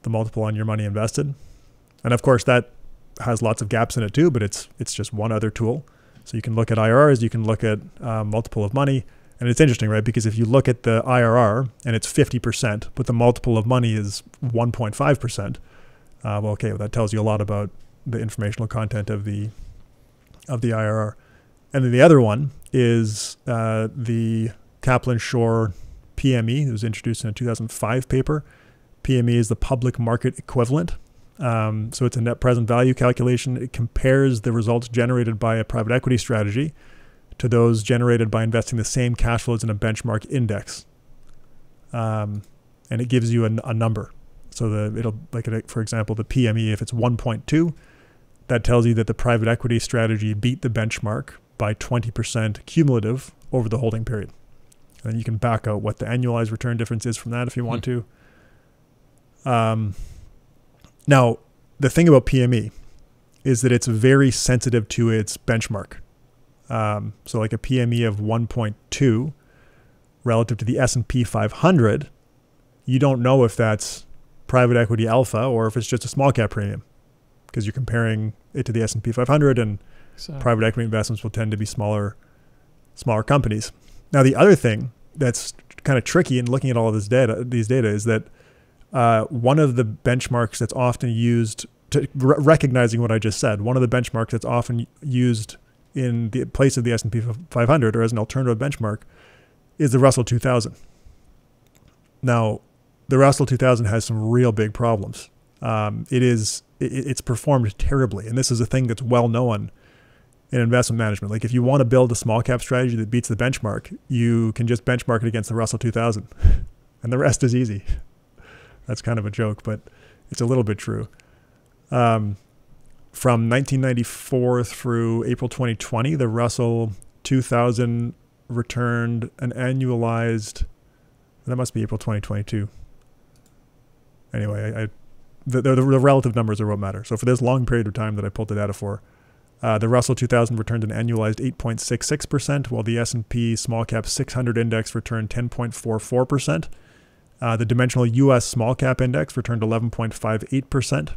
the multiple on your money invested. And of course that has lots of gaps in it too, but it's it's just one other tool. So you can look at I R Rs, you can look at uh, multiple of money, and it's interesting, right? Because if you look at the I R R and it's fifty percent, but the multiple of money is one point five percent, uh, well, okay, well, that tells you a lot about the informational content of the of the I R R. And then the other one is uh, the Kaplan-Shore P M E. It was introduced in a two thousand five paper. P M E is the public market equivalent. Um, so it's a net present value calculation. It compares the results generated by a private equity strategy to those generated by investing the same cash flows in a benchmark index. Um, and it gives you a, a number. So the, it'll, like, for example, the P M E, if it's one point two, that tells you that the private equity strategy beat the benchmark by twenty percent cumulative over the holding period. And you can back out what the annualized return difference is from that if you want hmm. to. Um, Now, the thing about P M E is that it's very sensitive to its benchmark. Um, so like a P M E of one point two relative to the S and P five hundred, you don't know if that's private equity alpha or if it's just a small cap premium, because you're comparing it to the S and P five hundred, and so private equity investments will tend to be smaller, smaller companies. Now, the other thing that's kind of tricky in looking at all of this data, these data is that Uh, one of the benchmarks that's often used, to, re recognizing what I just said, one of the benchmarks that's often used in the place of the S and P five hundred or as an alternative benchmark is the Russell two thousand. Now, the Russell two thousand has some real big problems. Um, it is, it, it's performed terribly. And this is a thing that's well known in investment management. Like, if you want to build a small cap strategy that beats the benchmark, you can just benchmark it against the Russell two thousand. And the rest is easy. That's kind of a joke, but it's a little bit true. Um, from nineteen ninety-four through April twenty twenty, the Russell two thousand returned an annualized, that must be April twenty twenty-two. Anyway, I, I, the, the, the relative numbers are what matter. So for this long period of time that I pulled the data for, uh, the Russell two thousand returned an annualized eight point six six percent, while the S and P small cap six hundred index returned ten point four four percent. Uh, the Dimensional U S small cap index returned eleven point five eight percent,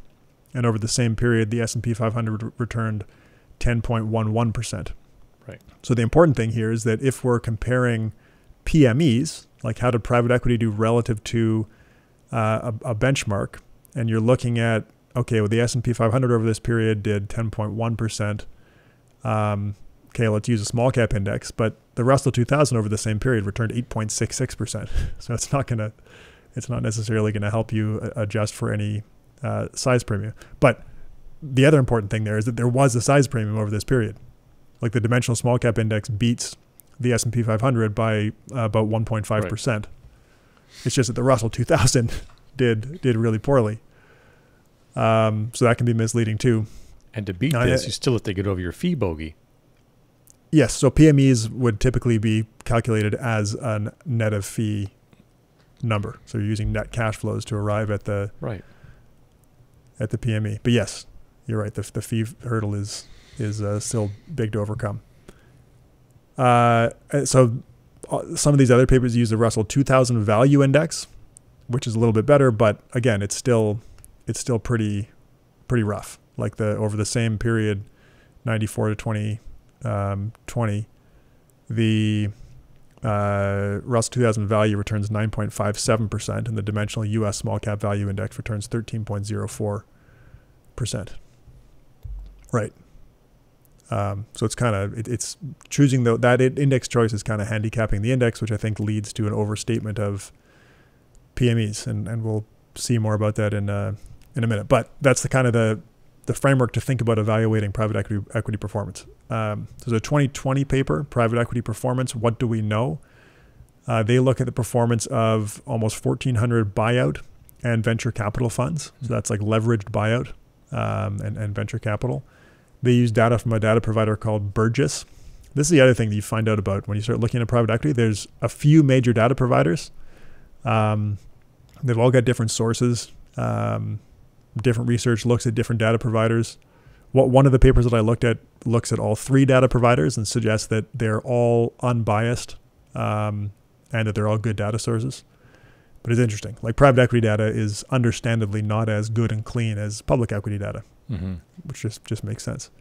and over the same period, the S and P five hundred returned ten point one one percent. Right. So the important thing here is that if we're comparing P M Es, like how did private equity do relative to uh, a, a benchmark, and you're looking at, okay, well, the S and P five hundred over this period did ten point one percent. Um, okay, let's use a small cap index, but the Russell two thousand over the same period returned eight point six six percent. So it's not gonna, it's not necessarily gonna help you adjust for any uh, size premium. But the other important thing there is that there was a size premium over this period. Like, the Dimensional small cap index beats the S and P five hundred by uh, about one point five percent. Right. It's just that the Russell two thousand did did really poorly. Um, so that can be misleading too. And to beat now, this, I, you still have to get over your fee bogey. Yes, so P M Es would typically be calculated as a net of fee number. So you're using net cash flows to arrive at the right at the P M E. But yes, you're right. The, the fee hurdle is is uh, still big to overcome. Uh, so uh, some of these other papers use the Russell two thousand value index, which is a little bit better, but again, it's still it's still pretty pretty rough. Like the over the same period, ninety-four to twenty um, twenty, the uh, Russell two thousand value returns nine point five seven percent, and the Dimensional U S small cap value index returns thirteen point zero four percent. Right. Um, so it's kind of, it, it's choosing the, that index choice is kind of handicapping the index, which I think leads to an overstatement of P M Es. And, and we'll see more about that in, uh, in a minute. But that's the kind of the, the framework to think about evaluating private equity, equity performance. Um, there's a twenty twenty paper, Private Equity Performance, What Do We Know? Uh, they look at the performance of almost fourteen hundred buyout and venture capital funds. So that's like leveraged buyout um, and, and venture capital. They use data from a data provider called Burgiss. This is the other thing that you find out about when you start looking at private equity. There's a few major data providers. Um, they've all got different sources. Um, different research looks at different data providers. What one of the papers that I looked at looks at all three data providers and suggests that they're all unbiased um, and that they're all good data sources. But it's interesting. Like private equity data is understandably not as good and clean as public equity data. Mm-hmm. Which just, just makes sense.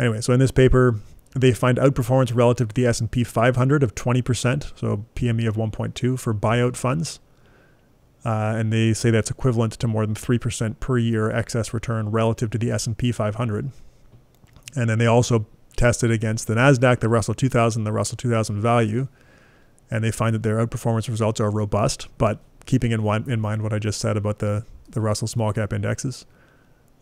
Anyway, so in this paper, they find outperformance relative to the S and P five hundred of twenty percent, so P M E of one point two for buyout funds. Uh, and they say that's equivalent to more than three percent per year excess return relative to the S and P five hundred. And then they also tested against the NASDAQ, the Russell two thousand, the Russell two thousand value. And they find that their outperformance results are robust, but keeping in, one, in mind what I just said about the, the Russell small cap indexes.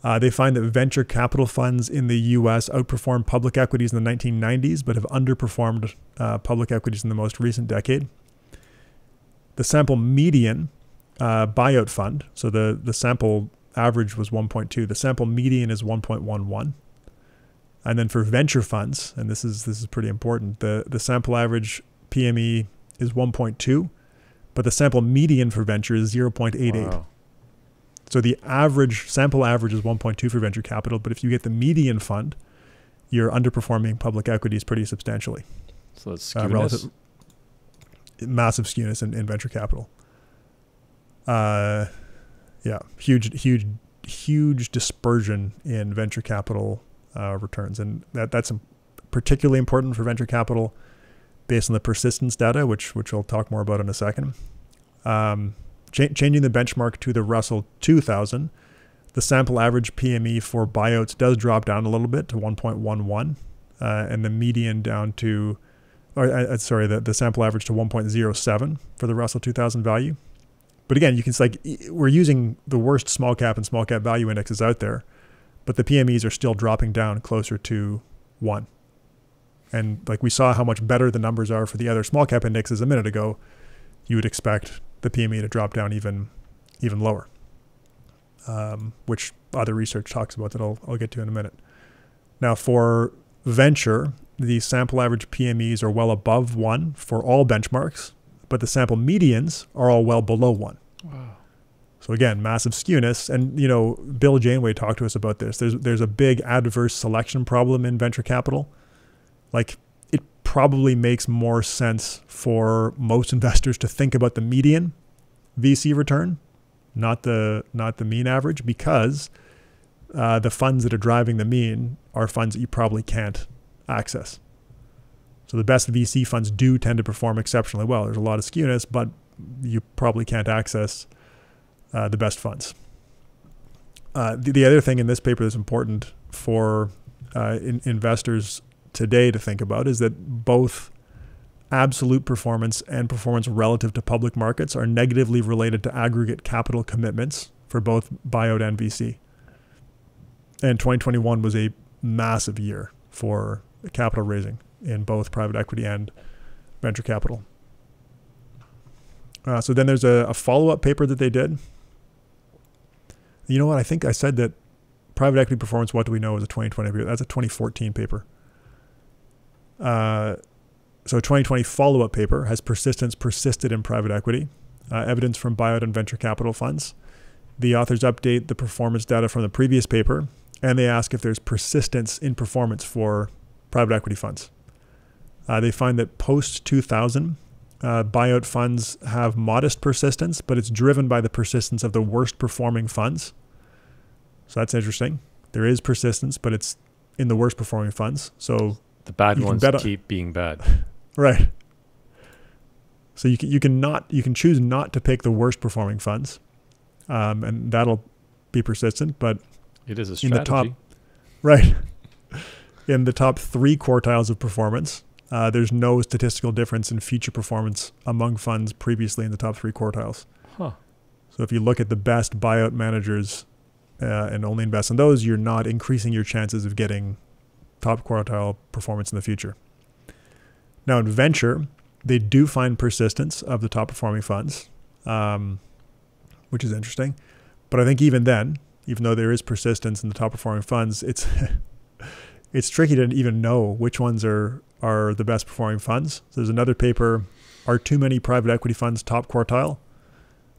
Uh, they find that venture capital funds in the U S outperformed public equities in the nineteen nineties, but have underperformed uh, public equities in the most recent decade. The sample median uh, buyout fund, so the, the sample average was one point two. The sample median is one point one one. And then for venture funds, and this is, this is pretty important, the, the sample average P M E is one point two, but the sample median for venture is zero point eight eight. Wow. So the average, sample average is one point two for venture capital, but if you get the median fund, you're underperforming public equities pretty substantially. So that's skewness? Uh, relative, massive skewness in, in venture capital. Uh, yeah, huge, huge, huge dispersion in venture capital uh, returns. And that, that's particularly important for venture capital based on the persistence data, which, which we'll talk more about in a second. Um, Changing the benchmark to the Russell two thousand, the sample average P M E for buyouts does drop down a little bit to one point one one, uh, and the median down to, or, uh, sorry, the, the sample average to one point zero seven for the Russell two thousand value. But again, you can like we're using the worst small cap and small cap value indexes out there, but the P M Es are still dropping down closer to one. And like we saw how much better the numbers are for the other small cap indexes a minute ago, you would expect the P M E to drop down even even lower, um, which other research talks about that I'll, I'll get to in a minute. Now for venture, the sample average P M Es are well above one for all benchmarks, but the sample medians are all well below one. Wow. So again, massive skewness. And you know, Bill Janeway talked to us about this. There's, there's a big adverse selection problem in venture capital. Like it probably makes more sense for most investors to think about the median V C return, not the not the mean average, because uh, the funds that are driving the mean are funds that you probably can't access. So the best V C funds do tend to perform exceptionally well. There's a lot of skewness, but you probably can't access uh, the best funds. Uh, the, the other thing in this paper that's important for uh, in, investors today to think about is that both absolute performance and performance relative to public markets are negatively related to aggregate capital commitments for both buyout and V C. And twenty twenty-one was a massive year for capital raising in both private equity and venture capital. Uh, so then there's a, a follow-up paper that they did. You know what? I think I said that Private Equity Performance, What Do We Know is a twenty twenty paper. That's a twenty fourteen paper. Uh, so a twenty twenty follow-up paper, has persistence persisted in private equity, uh, evidence from buyout and venture capital funds. The authors update the performance data from the previous paper, and they ask if there's persistence in performance for private equity funds. Uh, they find that post two thousand, uh, buyout funds have modest persistence, but it's driven by the persistence of the worst performing funds. So that's interesting. There is persistence, but it's in the worst performing funds. So the bad ones keep being bad. Right. So you can, you can not, you can choose not to pick the worst performing funds, um, and that'll be persistent. But it is a strategy. In the top, right. In the top three quartiles of performance, uh, there's no statistical difference in future performance among funds previously in the top three quartiles. Huh. So if you look at the best buyout managers uh, and only invest in those, you're not increasing your chances of getting top quartile performance in the future. Now in venture, they do find persistence of the top performing funds, um, which is interesting. But I think even then, even though there is persistence in the top performing funds, it's it's tricky to even know which ones are, are the best performing funds. So there's another paper, Are Too Many Private Equity Funds Top Quartile?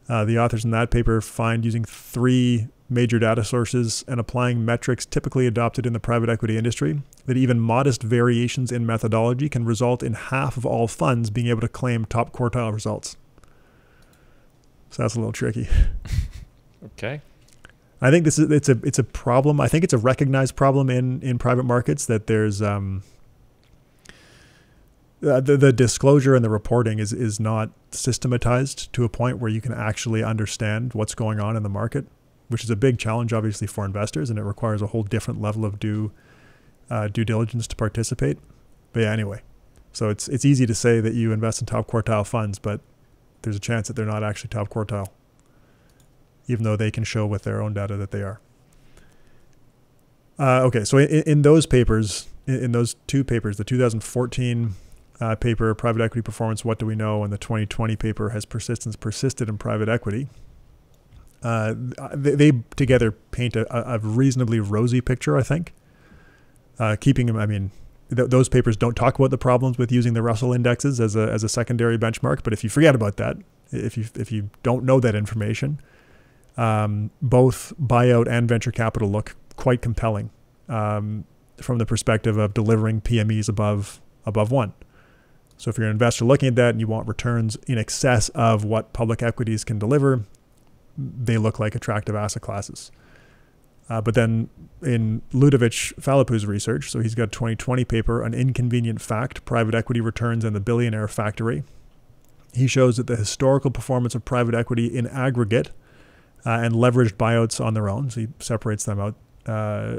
Uh, the authors in that paper find, using three major data sources and applying metrics typically adopted in the private equity industry, that even modest variations in methodology can result in half of all funds being able to claim top quartile results. So that's a little tricky. Okay. I think this is it's a it's a problem. I think it's a recognized problem in in private markets, that there's um the the disclosure and the reporting is is not systematized to a point where you can actually understand what's going on in the market, which is a big challenge obviously for investors, and it requires a whole different level of due uh, due diligence to participate. But yeah, anyway, so it's it's easy to say that you invest in top quartile funds, but there's a chance that they're not actually top quartile, even though they can show with their own data that they are. Uh, okay, so in, in those papers, in, in those two papers, the two thousand fourteen uh, paper, Private Equity Performance, What Do We Know?, and the twenty twenty paper, Has Persistence Persisted in Private Equity? Uh, they, they together paint a, a reasonably rosy picture, I think. Uh, keeping them, I mean, th those papers don't talk about the problems with using the Russell indexes as a, as a secondary benchmark, but if you forget about that, if you, if you don't know that information, Um, both buyout and venture capital look quite compelling um, from the perspective of delivering P M Es above above one. So if you're an investor looking at that and you want returns in excess of what public equities can deliver, they look like attractive asset classes. Uh, but then in Ludovic Filippou's research, so he's got a twenty twenty paper, An Inconvenient Fact, Private Equity Returns and the Billionaire Factory. He shows that the historical performance of private equity in aggregate Uh, and leveraged buyouts on their own, so he separates them out uh,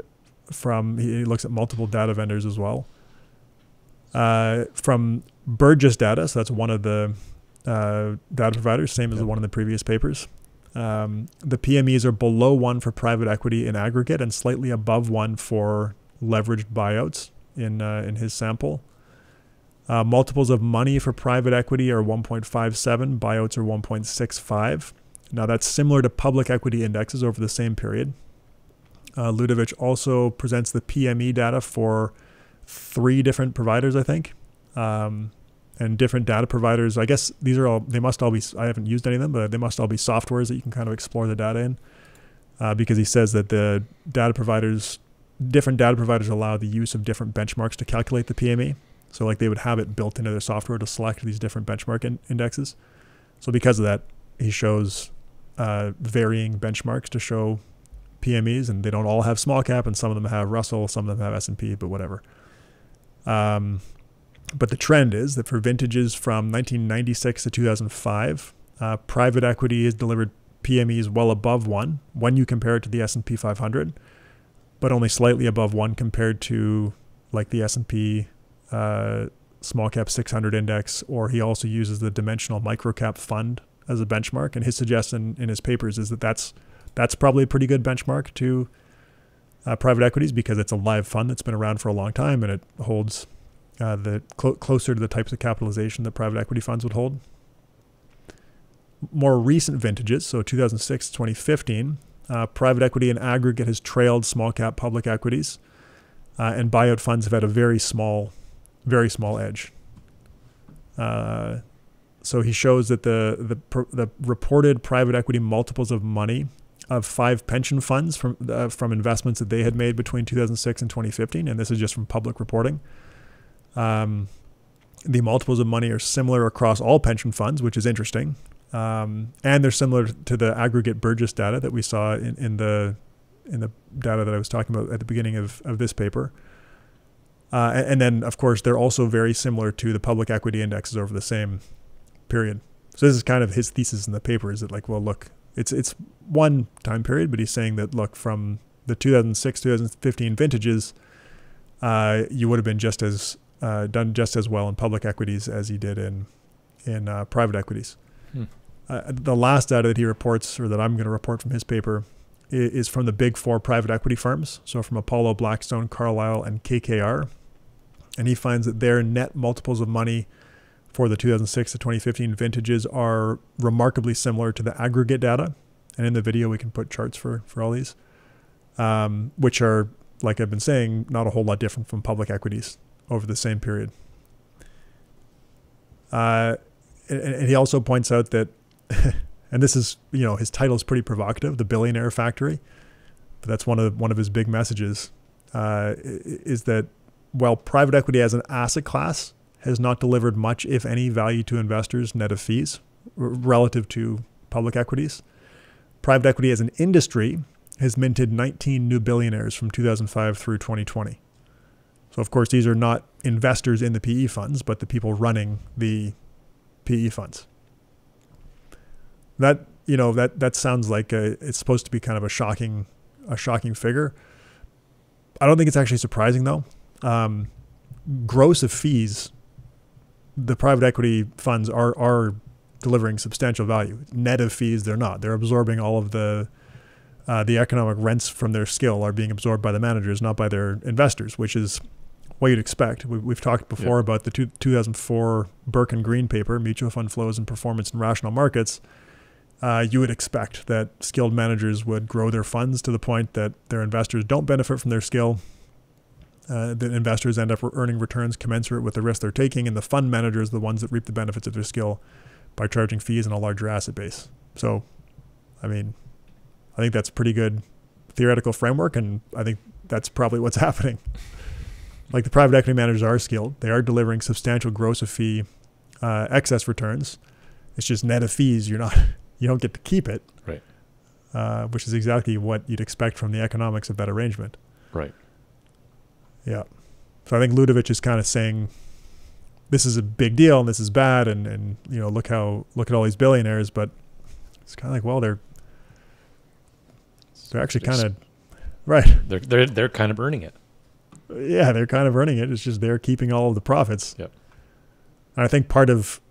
from, he looks at multiple data vendors as well. Uh, from Burgiss data, so that's one of the uh, data providers, same as the one in the previous papers. Um, the P M Es are below one for private equity in aggregate and slightly above one for leveraged buyouts in, uh, in his sample. Uh, multiples of money for private equity are one point five seven, buyouts are one point six five. Now that's similar to public equity indexes over the same period. Uh, Ludovic also presents the P M E data for three different providers, I think, um, and different data providers. I guess these are all, they must all be, I haven't used any of them, but they must all be softwares that you can kind of explore the data in, uh, because he says that the data providers, different data providers allow the use of different benchmarks to calculate the P M E. So like they would have it built into their software to select these different benchmark in indexes. So because of that, he shows Uh, varying benchmarks to show P M Es, and they don't all have small cap, and some of them have Russell, some of them have S and P, but whatever. Um, but the trend is that for vintages from nineteen ninety-six to two thousand five, uh, private equity has delivered P M Es well above one when you compare it to the S and P five hundred, but only slightly above one compared to like the S and P uh, small cap six hundred index, or he also uses the Dimensional microcap fund as a benchmark, and his suggestion in his papers is that that's that's probably a pretty good benchmark to uh, private equities, because it's a live fund that's been around for a long time, and it holds uh, the cl closer to the types of capitalization that private equity funds would hold. More recent vintages, so two thousand six to twenty fifteen, uh, private equity in aggregate has trailed small cap public equities, uh, and buyout funds have had a very small, very small edge. Uh, So he shows that the, the the reported private equity multiples of money of five pension funds from uh, from investments that they had made between two thousand six and twenty fifteen, and this is just from public reporting. Um, the multiples of money are similar across all pension funds, which is interesting, um, and they're similar to the aggregate Burgiss data that we saw in, in the in the data that I was talking about at the beginning of, of this paper. Uh, and, and then, of course, they're also very similar to the public equity indexes over the same period. So this is kind of his thesis in the paper, is that, like, well, look, it's it's one time period, but he's saying that, look, from the two thousand six to two thousand fifteen vintages, uh, you would have been just as uh, done just as well in public equities as you did in in uh, private equities. Hmm. Uh, the last data that he reports, or that I'm going to report from his paper, is, is from the big four private equity firms. So from Apollo, Blackstone, Carlyle, and K K R, and he finds that their net multiples of money for the two thousand six to twenty fifteen vintages are remarkably similar to the aggregate data. And in the video, we can put charts for, for all these, um, which are, like I've been saying, not a whole lot different from public equities over the same period. Uh, and, and he also points out that, and this is, you know, his title is pretty provocative, The Billionaire Factory. But that's one of, one of his big messages, uh, is that while private equity as an asset class has not delivered much, if any, value to investors net of fees relative to public equities, private equity as an industry has minted nineteen new billionaires from two thousand five through twenty twenty. So, of course, these are not investors in the P E funds, but the people running the P E funds. That, you know, that that sounds like a, it's supposed to be kind of a shocking, a shocking figure. I don't think it's actually surprising, though. Um, gross of fees, the private equity funds are are delivering substantial value. Net of fees, they're not. They're absorbing all of the uh, the economic rents from their skill are being absorbed by the managers, not by their investors, which is what you'd expect. We, we've talked before, yeah, about the two, two thousand four Burke and Green paper, Mutual Fund Flows and Performance in Rational Markets. Uh, you would expect that skilled managers would grow their funds to the point that their investors don't benefit from their skill. Uh, that investors end up earning returns commensurate with the risk they're taking, and the fund managers are the ones that reap the benefits of their skill by charging fees and a larger asset base. So, I mean, I think that's a pretty good theoretical framework, and I think that's probably what's happening. Like, the private equity managers are skilled. They are delivering substantial gross of fee uh, excess returns. It's just net of fees. You're not, you don't get to keep it, right? Uh, which is exactly what you'd expect from the economics of that arrangement. Right. Yeah. So I think Ludovic is kind of saying, this is a big deal and this is bad, and, and you know, look how look at all these billionaires, but it's kinda like, well, they're they're actually kinda right. They're they're they're kind of earning it. Yeah, they're kind of earning it. It's just they're keeping all of the profits. Yep. And I think part of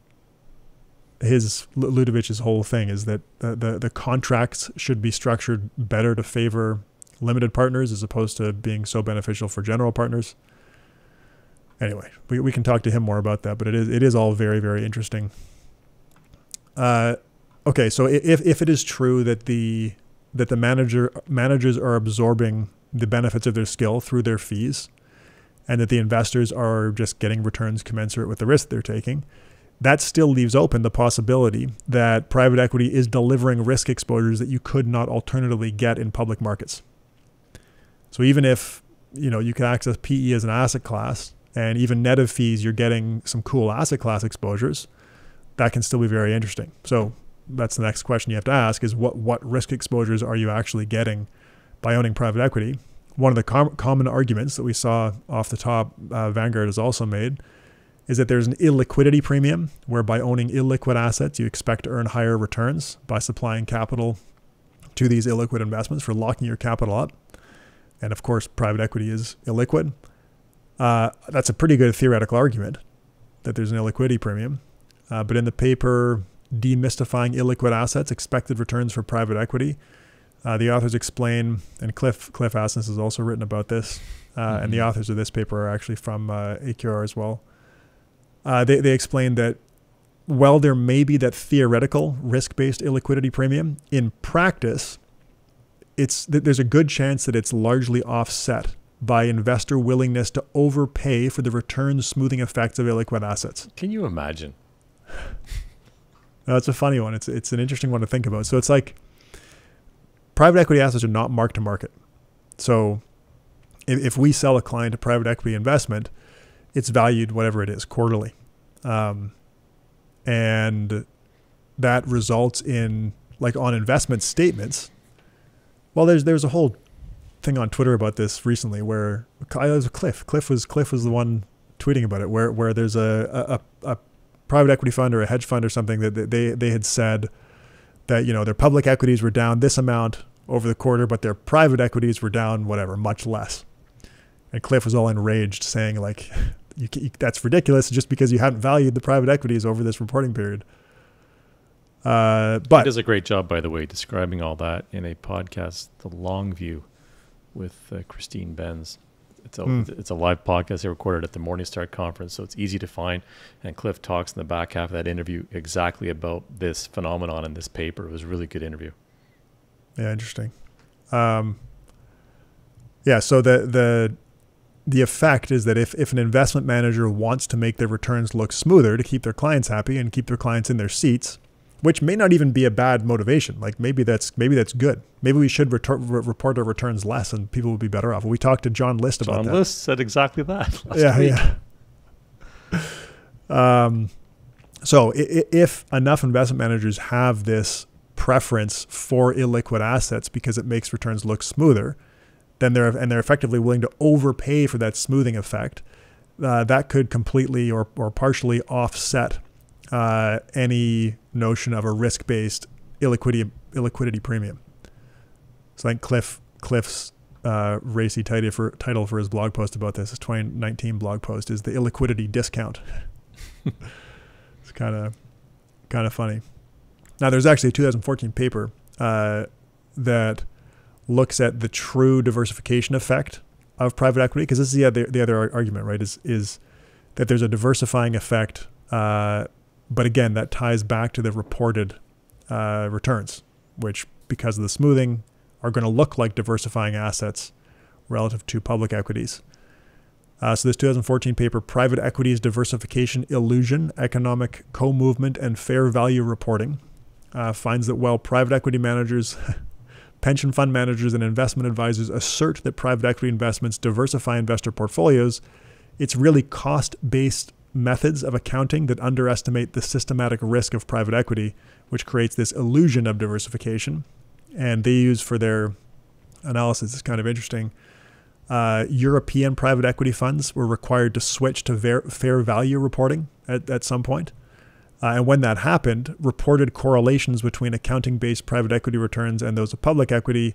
his Ludovic's whole thing is that the, the, the contracts should be structured better to favor limited partners as opposed to being so beneficial for general partners. Anyway, we, we can talk to him more about that, but it is it is all very, very interesting. Uh, okay, so if if it is true that the that the manager managers are absorbing the benefits of their skill through their fees, and that the investors are just getting returns commensurate with the risk they're taking, that still leaves open the possibility that private equity is delivering risk exposures that you could not alternatively get in public markets. So even if, you know, you can access P E as an asset class, and even net of fees, you're getting some cool asset class exposures, that can still be very interesting. So that's the next question you have to ask, is what, what risk exposures are you actually getting by owning private equity? One of the com common arguments that we saw off the top, uh, Vanguard has also made, is that there's an illiquidity premium, where by owning illiquid assets, you expect to earn higher returns by supplying capital to these illiquid investments, for locking your capital up. And of course, private equity is illiquid. Uh, that's a pretty good theoretical argument, that there's an illiquidity premium. Uh, but in the paper, Demystifying Illiquid Assets, Expected Returns for Private Equity, uh, the authors explain, and Cliff Cliff Asness has also written about this, uh, mm-hmm. and the authors of this paper are actually from uh, A Q R as well. Uh, they, they explain that while there may be that theoretical risk-based illiquidity premium, in practice, It's, there's a good chance that it's largely offset by investor willingness to overpay for the return smoothing effects of illiquid assets. Can you imagine? That's a funny one. It's, it's an interesting one to think about. So it's like private equity assets are not mark to market. So if, if we sell a client a private equity investment, it's valued whatever it is quarterly. Um, and that results in, like, on investment statements. Well, there's, there's a whole thing on Twitter about this recently where I was Cliff, Cliff was, Cliff was the one tweeting about it, where, where there's a, a, a private equity fund or a hedge fund or something that they, they had said that, you know, their public equities were down this amount over the quarter, but their private equities were down, whatever, much less. And Cliff was all enraged saying, like, you, you, that's ridiculous just because you hadn't valued the private equities over this reporting period. Uh, but he does a great job, by the way, describing all that in a podcast, The Long View, with uh, Christine Benz. It's a, mm. it's a live podcast they recorded at the Morningstar conference, so it's easy to find. And Cliff talks in the back half of that interview exactly about this phenomenon in this paper. It was a really good interview. Yeah, interesting. Um, yeah, so the the the effect is that if if an investment manager wants to make their returns look smoother to keep their clients happy and keep their clients in their seats, which may not even be a bad motivation. Like maybe that's maybe that's good. Maybe we should retor re report our returns less, and people will be better off. We talked to John List about John that. John List said exactly that. Last yeah, week. yeah. um, so if enough investment managers have this preference for illiquid assets because it makes returns look smoother, then they're and they're effectively willing to overpay for that smoothing effect. Uh, that could completely or or partially offset uh, any notion of a risk-based illiquidity illiquidity premium. So I think Cliff Cliff's uh, racy title for title for his blog post about this, his twenty nineteen blog post, is the illiquidity discount. It's kind of kind of funny. Now, there's actually a two thousand fourteen paper uh, that looks at the true diversification effect of private equity, because this is the other, the other argument, right, is, is that there's a diversifying effect, uh, but again, that ties back to the reported uh, returns, which, because of the smoothing, are going to look like diversifying assets relative to public equities. Uh, so this two thousand fourteen paper, Private Equities Diversification Illusion, Economic Co-Movement and Fair Value Reporting, Uh, finds that while private equity managers, pension fund managers, and investment advisors assert that private equity investments diversify investor portfolios, it's really cost-based methods of accounting that underestimate the systematic risk of private equity, which creates this illusion of diversification. And they use for their analysis, it's kind of interesting, uh, European private equity funds were required to switch to fair value reporting at, at some point. Uh, and when that happened, reported correlations between accounting-based private equity returns and those of public equity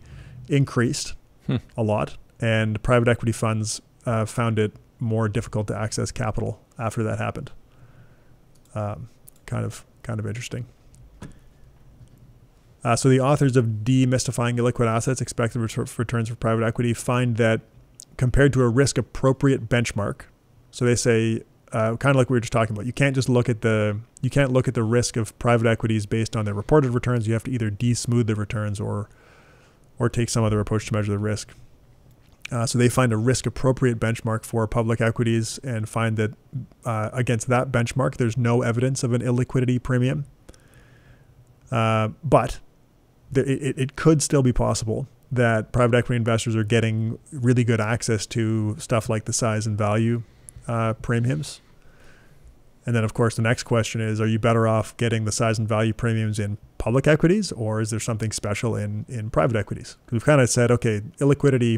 increased hmm. a lot. And private equity funds uh, found it more difficult to access capital after that happened. Um, kind of, kind of interesting. Uh, so the authors of Demystifying Illiquid Assets, Expected Returns for Private Equity, find that compared to a risk-appropriate benchmark, so they say, Uh, kind of like we were just talking about, you can't just look at the you can't look at the risk of private equities based on their reported returns. You have to either de-smooth the returns or or take some other approach to measure the risk. Uh, so they find a risk-appropriate benchmark for public equities and find that uh, against that benchmark, there's no evidence of an illiquidity premium. Uh, but there, it, it could still be possible that private equity investors are getting really good access to stuff like the size and value Uh, premiums. And then, of course, the next question is, are you better off getting the size and value premiums in public equities, or is there something special in in private equities? Because we've kind of said, okay, illiquidity,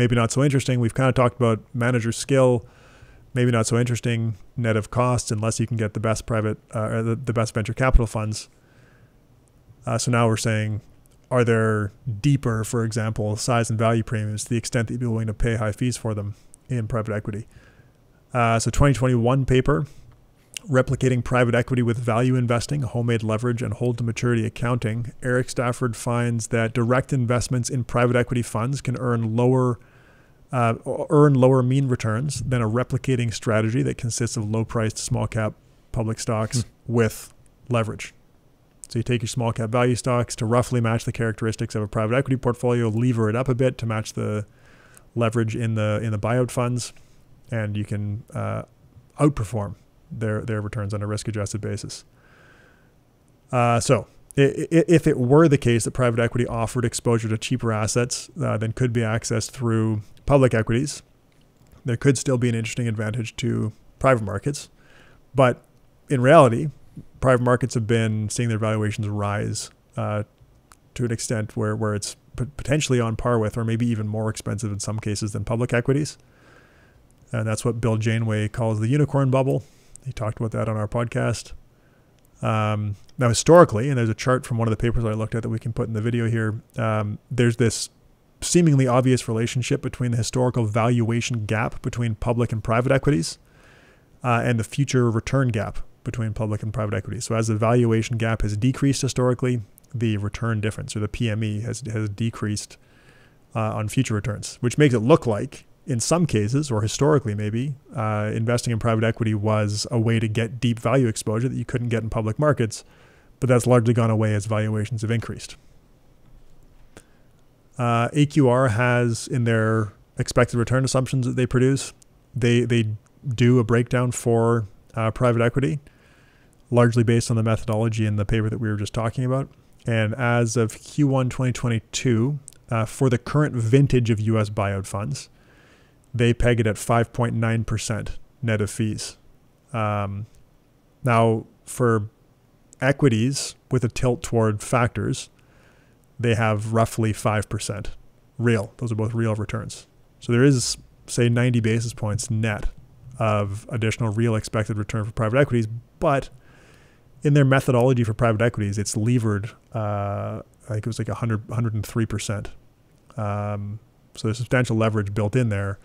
maybe not so interesting. We've kind of talked about manager skill, maybe not so interesting, net of costs, unless you can get the best private uh, or the, the best venture capital funds. Uh, so now we're saying, are there deeper, for example, size and value premiums to the extent that you'd be willing to pay high fees for them in private equity? Uh, so twenty twenty-one paper, Replicating Private Equity with Value Investing, Homemade Leverage and Hold to Maturity Accounting. Eric Stafford finds that direct investments in private equity funds can earn lower, uh, earn lower mean returns than a replicating strategy that consists of low-priced small-cap public stocks hmm. with leverage. So you take your small-cap value stocks to roughly match the characteristics of a private equity portfolio, lever it up a bit to match the leverage in the in the buyout funds, and you can uh, outperform their, their returns on a risk-adjusted basis. Uh, so if it were the case that private equity offered exposure to cheaper assets uh, than could be accessed through public equities, there could still be an interesting advantage to private markets. But in reality, private markets have been seeing their valuations rise uh, to an extent where, where it's potentially on par with or maybe even more expensive in some cases than public equities. And that's what Bill Janeway calls the unicorn bubble. He talked about that on our podcast. Um, now, historically, and there's a chart from one of the papers I looked at that we can put in the video here, um, there's this seemingly obvious relationship between the historical valuation gap between public and private equities uh, and the future return gap between public and private equities. So as the valuation gap has decreased historically, the return difference, or the P M E, has, has decreased uh, on future returns, which makes it look like, in some cases, or historically maybe, uh, investing in private equity was a way to get deep value exposure that you couldn't get in public markets, but that's largely gone away as valuations have increased. Uh, A Q R has in their expected return assumptions that they produce, they, they do a breakdown for uh, private equity, largely based on the methodology in the paper that we were just talking about. And as of Q one twenty twenty-two, uh, for the current vintage of U S buyout funds, they peg it at five point nine percent net of fees. Um, now, for equities with a tilt toward factors, they have roughly five percent real. Those are both real returns. So there is, say, ninety basis points net of additional real expected return for private equities. But in their methodology for private equities, it's levered, uh, I think it was like one hundred, one hundred three percent. Um, so there's substantial leverage built in there.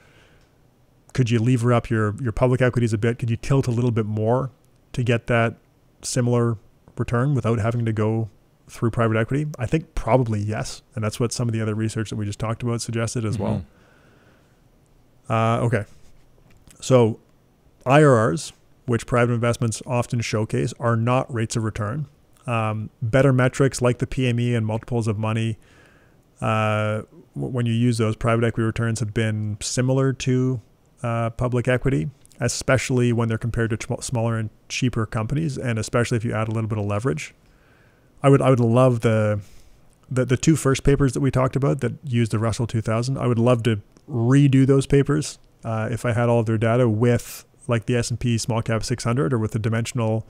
Could you lever up your, your public equities a bit? Could you tilt a little bit more to get that similar return without having to go through private equity? I think probably yes. And that's what some of the other research that we just talked about suggested as mm-hmm. well. Uh, okay. So I R Rs, which private investments often showcase, are not rates of return. Um, better metrics like the P M E and multiples of money, uh, when you use those, private equity returns have been similar to uh, public equity, especially when they're compared to smaller and cheaper companies, and especially if you add a little bit of leverage. I would I would love the the, the two first papers that we talked about that used the Russell two thousand. I would love to redo those papers uh, if I had all of their data with like the S and P small cap six hundred or with the Dimensional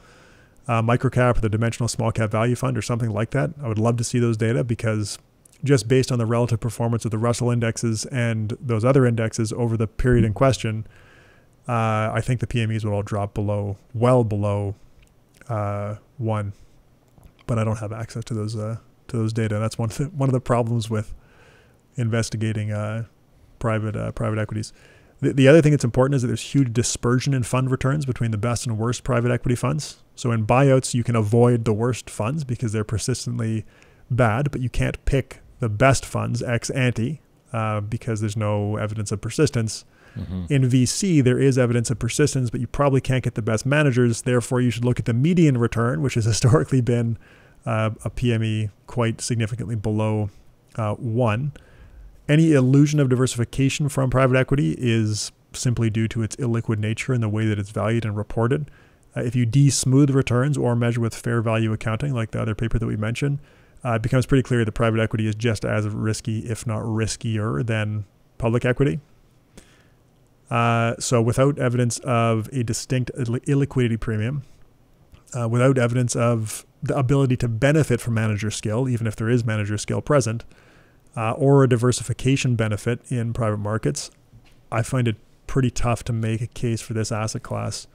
uh, microcap or the Dimensional small cap value fund or something like that. I would love to see those data, because just based on the relative performance of the Russell indexes and those other indexes over the period in question, uh, I think the P M Es would all drop below, well below uh, one. But I don't have access to those uh, to those data. That's one th one of the problems with investigating uh, private uh, private equities. The, the other thing that's important is that there's huge dispersion in fund returns between the best and worst private equity funds. So in buyouts, you can avoid the worst funds because they're persistently bad, but you can't pick the best funds ex ante uh, because there's no evidence of persistence. Mm-hmm. In V C, there is evidence of persistence, but you probably can't get the best managers. Therefore, you should look at the median return, which has historically been uh, a P M E quite significantly below uh, one. Any illusion of diversification from private equity is simply due to its illiquid nature and the way that it's valued and reported. Uh, if you de-smooth returns or measure with fair value accounting, like the other paper that we mentioned, Uh, it becomes pretty clear that private equity is just as risky, if not riskier, than public equity. Uh, so without evidence of a distinct ill illiquidity premium, uh, without evidence of the ability to benefit from manager skill, even if there is manager skill present, uh, or a diversification benefit in private markets, I find it pretty tough to make a case for this asset class,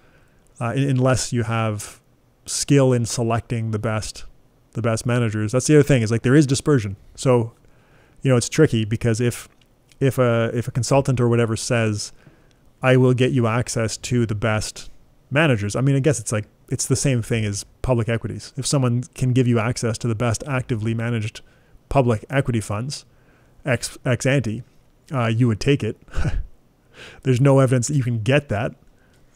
uh, unless you have skill in selecting the best the best managers. That's the other thing, is like there is dispersion. So, you know, it's tricky, because if, if a, if a consultant or whatever says, I will get you access to the best managers. I mean, I guess it's like, it's the same thing as public equities. If someone can give you access to the best actively managed public equity funds, ex, ex ante, uh, you would take it. There's no evidence that you can get that,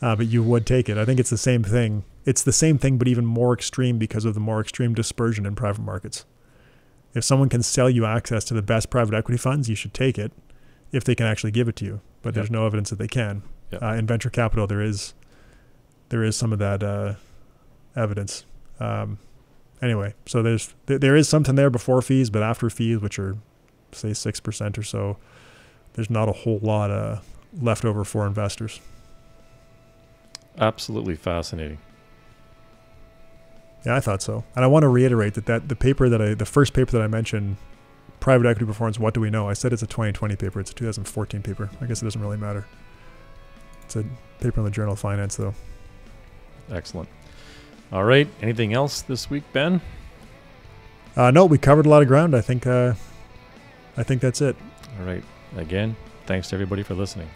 uh, but you would take it. I think it's the same thing. It's the same thing, but even more extreme because of the more extreme dispersion in private markets. If someone can sell you access to the best private equity funds, you should take it if they can actually give it to you. But yep. There's no evidence that they can. Yep. Uh, in venture capital, there is there is some of that uh, evidence. Um, anyway, so there's there is something there before fees, but after fees, which are say six percent or so, there's not a whole lot uh, left over for investors. Absolutely fascinating. Yeah, I thought so, and I want to reiterate that that the paper that I the first paper that I mentioned, Private Equity Performance, What Do We Know? I said it's a twenty twenty paper. It's a two thousand fourteen paper. I guess it doesn't really matter. It's a paper in the Journal of Finance, though. Excellent. All right. Anything else this week, Ben? Uh, no, we covered a lot of ground. I think. Uh, I think that's it. All right. Again, thanks to everybody for listening.